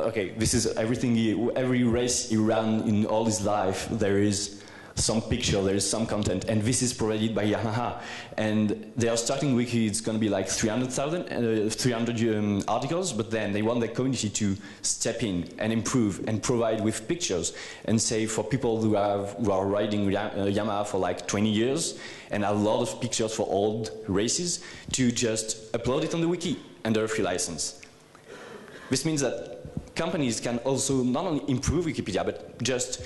okay, this is everything, he, every race he ran in all his life, there is some picture, there is some content, and this is provided by Yamaha. And they are starting Wiki, it's going to be like three hundred thousand, uh, three hundred um, articles, but then they want the community to step in and improve and provide with pictures and say for people who, have, who are riding Yamaha for like twenty years and a lot of pictures for old races to just upload it on the Wiki under a free license. This means that companies can also not only improve Wikipedia, but just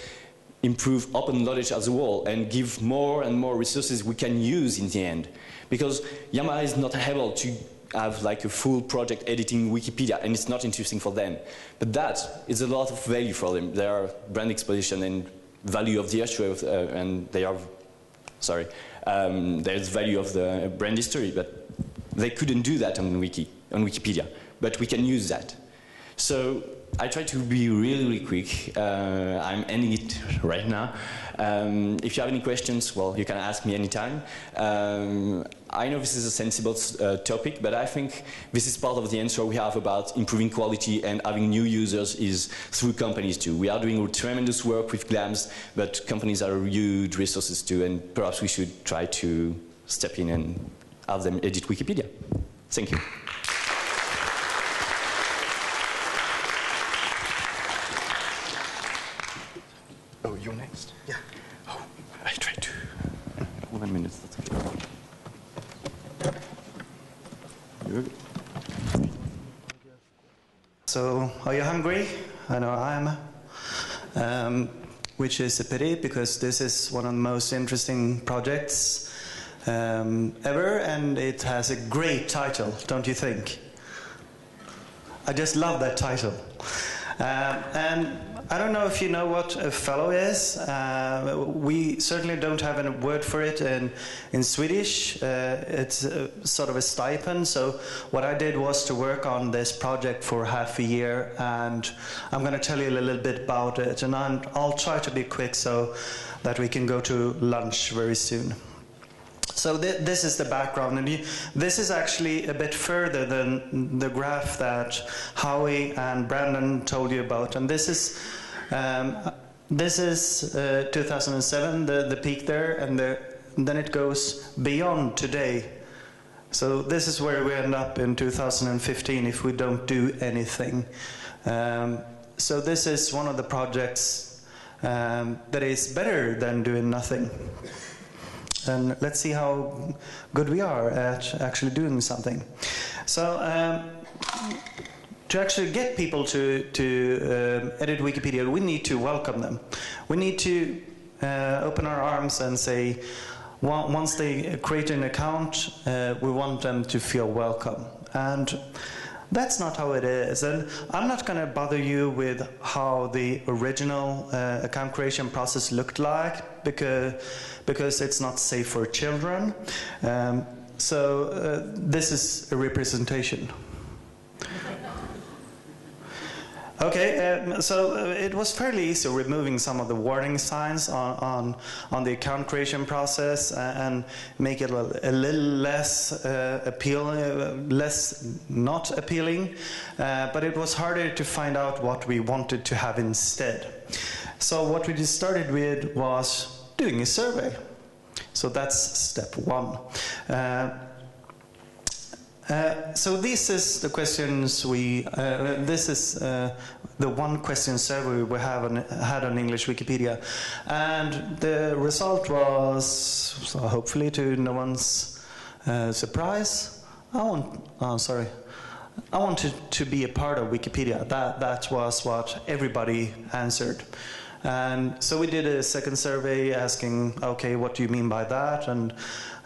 improve open knowledge as a whole and give more and more resources we can use in the end. Because Yamaha is not able to have like a full project editing Wikipedia, and it's not interesting for them. But that is a lot of value for them. They are brand exposition and value of the history, of, uh, and they are, sorry, um, there's value of the brand history, but they couldn't do that on Wiki, on Wikipedia. But we can use that. So I try to be really, really quick. Uh, I'm ending it right now. Um, if you have any questions, well, you can ask me anytime. Um, I know this is a sensible uh, topic, but I think this is part of the answer we have about improving quality and having new users is through companies too. We are doing tremendous work with GLAMs, but companies are huge resources too, and perhaps we should try to step in and have them edit Wikipedia. Thank you. Minutes. So, are you hungry? I know I am. Um, which is a pity, because this is one of the most interesting projects um, ever, and it has a great title, don't you think? I just love that title. Uh, and. I don't know if you know what a fellow is. Uh, we certainly don't have a word for it in, in Swedish. Uh, it's a, sort of a stipend. So what I did was to work on this project for half a year, and I'm going to tell you a little bit about it. And I'm, I'll try to be quick so that we can go to lunch very soon. So th this is the background, and you, this is actually a bit further than the graph that Howie and Brandon told you about. And this is um, this is uh, two thousand seven, the the peak there, and the, then it goes beyond today. So this is where we end up in two thousand fifteen if we don't do anything. Um, so this is one of the projects um, that is better than doing nothing. And let's see how good we are at actually doing something. So um, to actually get people to, to uh, edit Wikipedia, we need to welcome them. We need to uh, open our arms and say, once they create an account, uh, we want them to feel welcome. And that's not how it is. And I'm not going to bother you with how the original uh, account creation process looked like, because, because it's not safe for children. Um, so uh, this is a representation. Okay, um, so it was fairly easy removing some of the warning signs on, on, on the account creation process and, and make it a, a little less uh, appealing, less not appealing, uh, but it was harder to find out what we wanted to have instead. So what we just started with was doing a survey. So that's step one. Uh, Uh, so this is the questions we, uh, this is uh, the one question survey we have on, had on English Wikipedia. And the result was, so hopefully to no one's uh, surprise, I want, oh, sorry, I wanted to be a part of Wikipedia. That, that was what everybody answered. And so we did a second survey asking, okay, what do you mean by that? And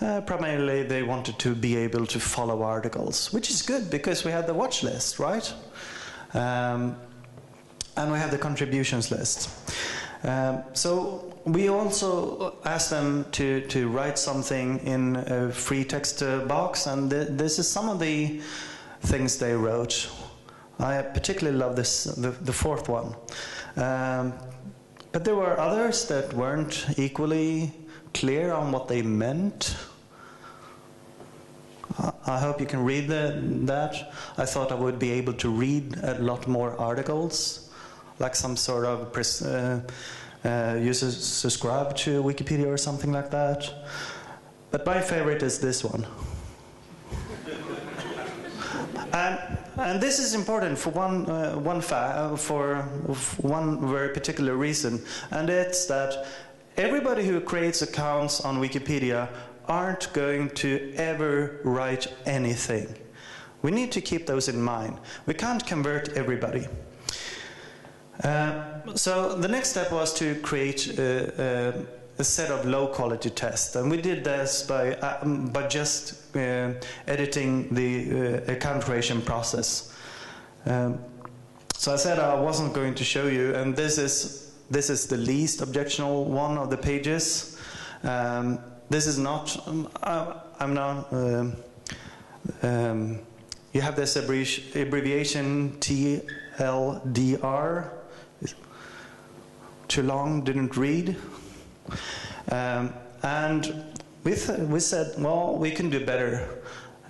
uh, primarily they wanted to be able to follow articles, which is good because we had the watch list, right? Um, and we had the contributions list. Um, so we also asked them to, to write something in a free text uh, box, and th this is some of the things they wrote. I particularly love this, the, the fourth one. Um, But there were others that weren't equally clear on what they meant. I hope you can read the, that. I thought I would be able to read a lot more articles, like some sort of pres uh, Uh, you su subscribe to Wikipedia or something like that. But my favorite is this one. and, and this is important for one, uh, one fa for one very particular reason, and it's that everybody who creates accounts on Wikipedia aren't going to ever write anything. We need to keep those in mind. We can't convert everybody. Uh, so the next step was to create a, a, a set of low-quality tests, and we did this by uh, by just uh, editing the uh, account creation process. Um, so I said I wasn't going to show you, and this is this is the least objectionable one of the pages. Um, this is not. Um, I, I'm not. Uh, um, you have this abbreviation T L D R. Too long, didn't read, um, and we, th we said, well, we can do better,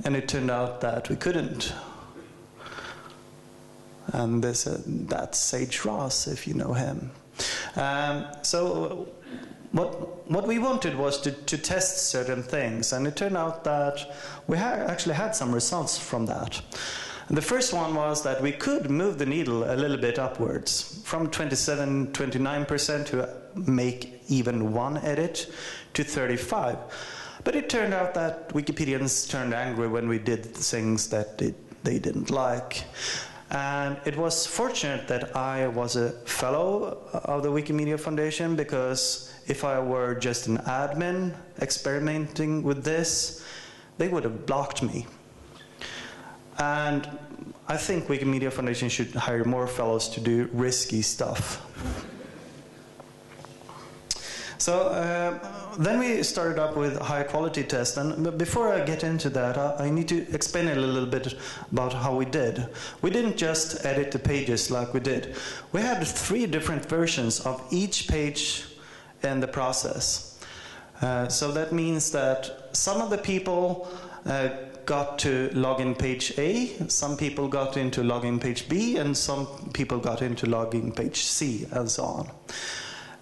and it turned out that we couldn't. And they said, that's Sage Ross, if you know him. Um, so what, what we wanted was to, to test certain things, and it turned out that we ha actually had some results from that. The first one was that we could move the needle a little bit upwards, from twenty-seven, twenty-nine percent who make even one edit to thirty-five. But it turned out that Wikipedians turned angry when we did things that it, they didn't like. And it was fortunate that I was a fellow of the Wikimedia Foundation, because if I were just an admin experimenting with this, they would have blocked me. And I think Wikimedia Foundation should hire more fellows to do risky stuff. So uh, then we started up with high quality tests. And before I get into that, I, I need to explain a little bit about how we did. We didn't just edit the pages like we did. We had three different versions of each page in the process. Uh, so that means that some of the people uh, got to login page A, some people got into login page B, and some people got into login page C, and so on.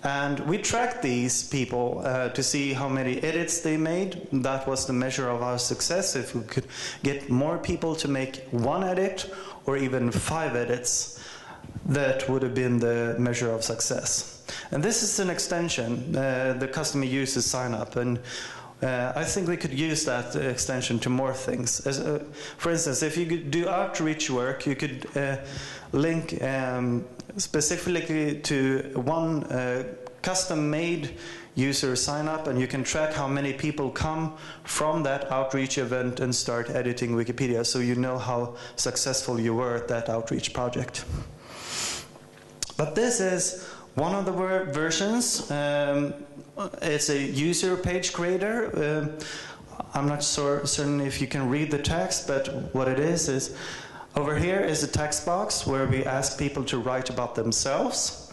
And we tracked these people uh, to see how many edits they made. That was the measure of our success, if we could get more people to make one edit or even five edits. That would have been the measure of success. And this is an extension, uh, the customer uses sign up, and Uh, I think we could use that extension to more things. As, uh, for instance, if you could do outreach work, you could uh, link um, specifically to one uh, custom-made user sign-up, and you can track how many people come from that outreach event and start editing Wikipedia, so you know how successful you were at that outreach project. But this is one of the ver versions. Um, It's a user page creator. Uh, I'm not so certain if you can read the text, but what it is is, over here is a text box where we ask people to write about themselves.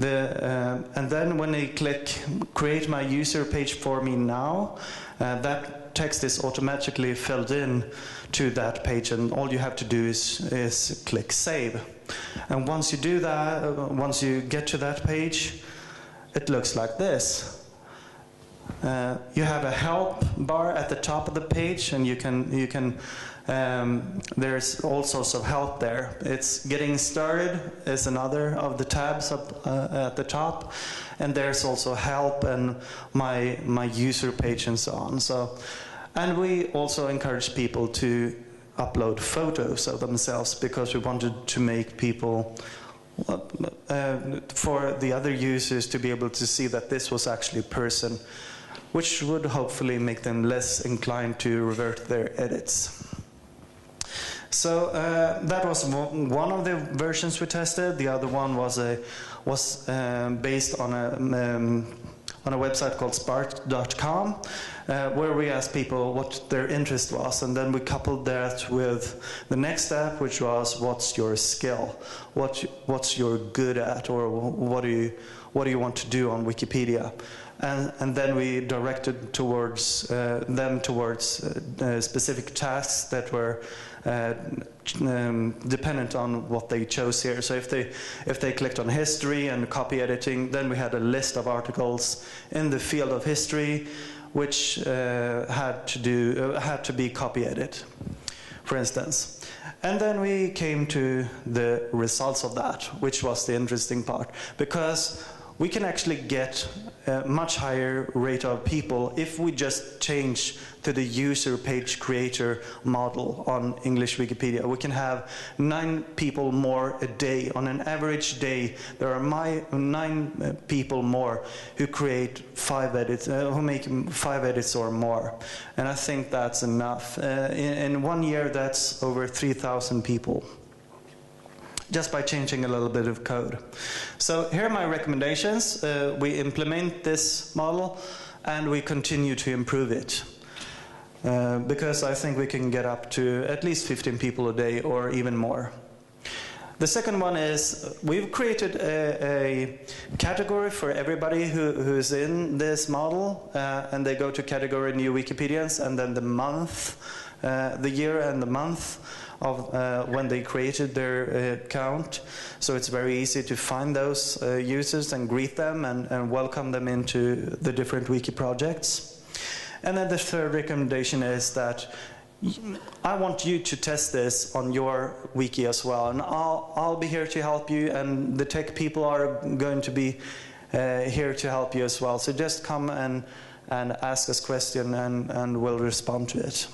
The, uh, and then when they click create my user page for me now, uh, that text is automatically filled in to that page, and all you have to do is, is click save. And once you do that, uh, once you get to that page, it looks like this. Uh, you have a help bar at the top of the page, and you can you can um, there's all sorts of help there. It's getting started is another of the tabs up uh, at the top, and there's also help and my my user page and so on. So, and we also encourage people to upload photos of themselves, because we wanted to make people. Uh, for the other users to be able to see that this was actually a person, which would hopefully make them less inclined to revert their edits. So uh, that was one of the versions we tested. The other one was a was um, based on a um, on a website called spark dot com, uh, where we asked people what their interest was, and then we coupled that with the next step, which was what's your skill, what what's you're good at, or what do you what do you want to do on Wikipedia, and and then we directed towards uh, them towards uh, specific tasks that were Uh, um, dependent on what they chose here. So if they if they clicked on history and copy editing, then we had a list of articles in the field of history, which uh, had to do uh, had to be copy edited, for instance. And then we came to the results of that, which was the interesting part, because we can actually get a much higher rate of people if we just change to the user page creator model on English Wikipedia. We can have nine people more a day. On an average day, there are my, nine people more who create five edits, uh, who make five edits or more. And I think that's enough. Uh, in, in one year, that's over three thousand people, just by changing a little bit of code. So here are my recommendations. Uh, we implement this model and we continue to improve it, uh, because I think we can get up to at least fifteen people a day or even more. The second one is we've created a, a category for everybody who, who's in this model, uh, and they go to category New Wikipedians, and then the month, uh, the year and the month of uh, when they created their uh, account. So it's very easy to find those uh, users and greet them and, and welcome them into the different wiki projects. And then the third recommendation is that I want you to test this on your wiki as well. And I'll, I'll be here to help you, and the tech people are going to be uh, here to help you as well. So just come and, and ask us questions, and, and we'll respond to it.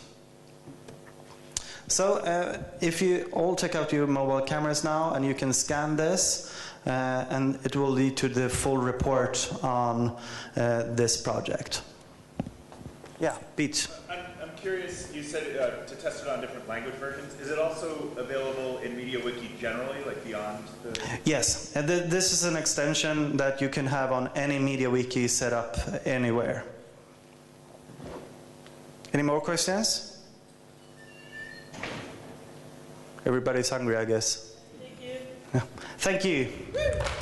So uh, if you all take out your mobile cameras now, and you can scan this, uh, and it will lead to the full report on uh, this project. Yeah, Pete. I'm, I'm curious, you said uh, to test it on different language versions. Is it also available in MediaWiki generally, like beyond the... Yes, and th this is an extension that you can have on any MediaWiki set up anywhere. Any more questions? Everybody's hungry, I guess. Thank you. Yeah. Thank you. Woo!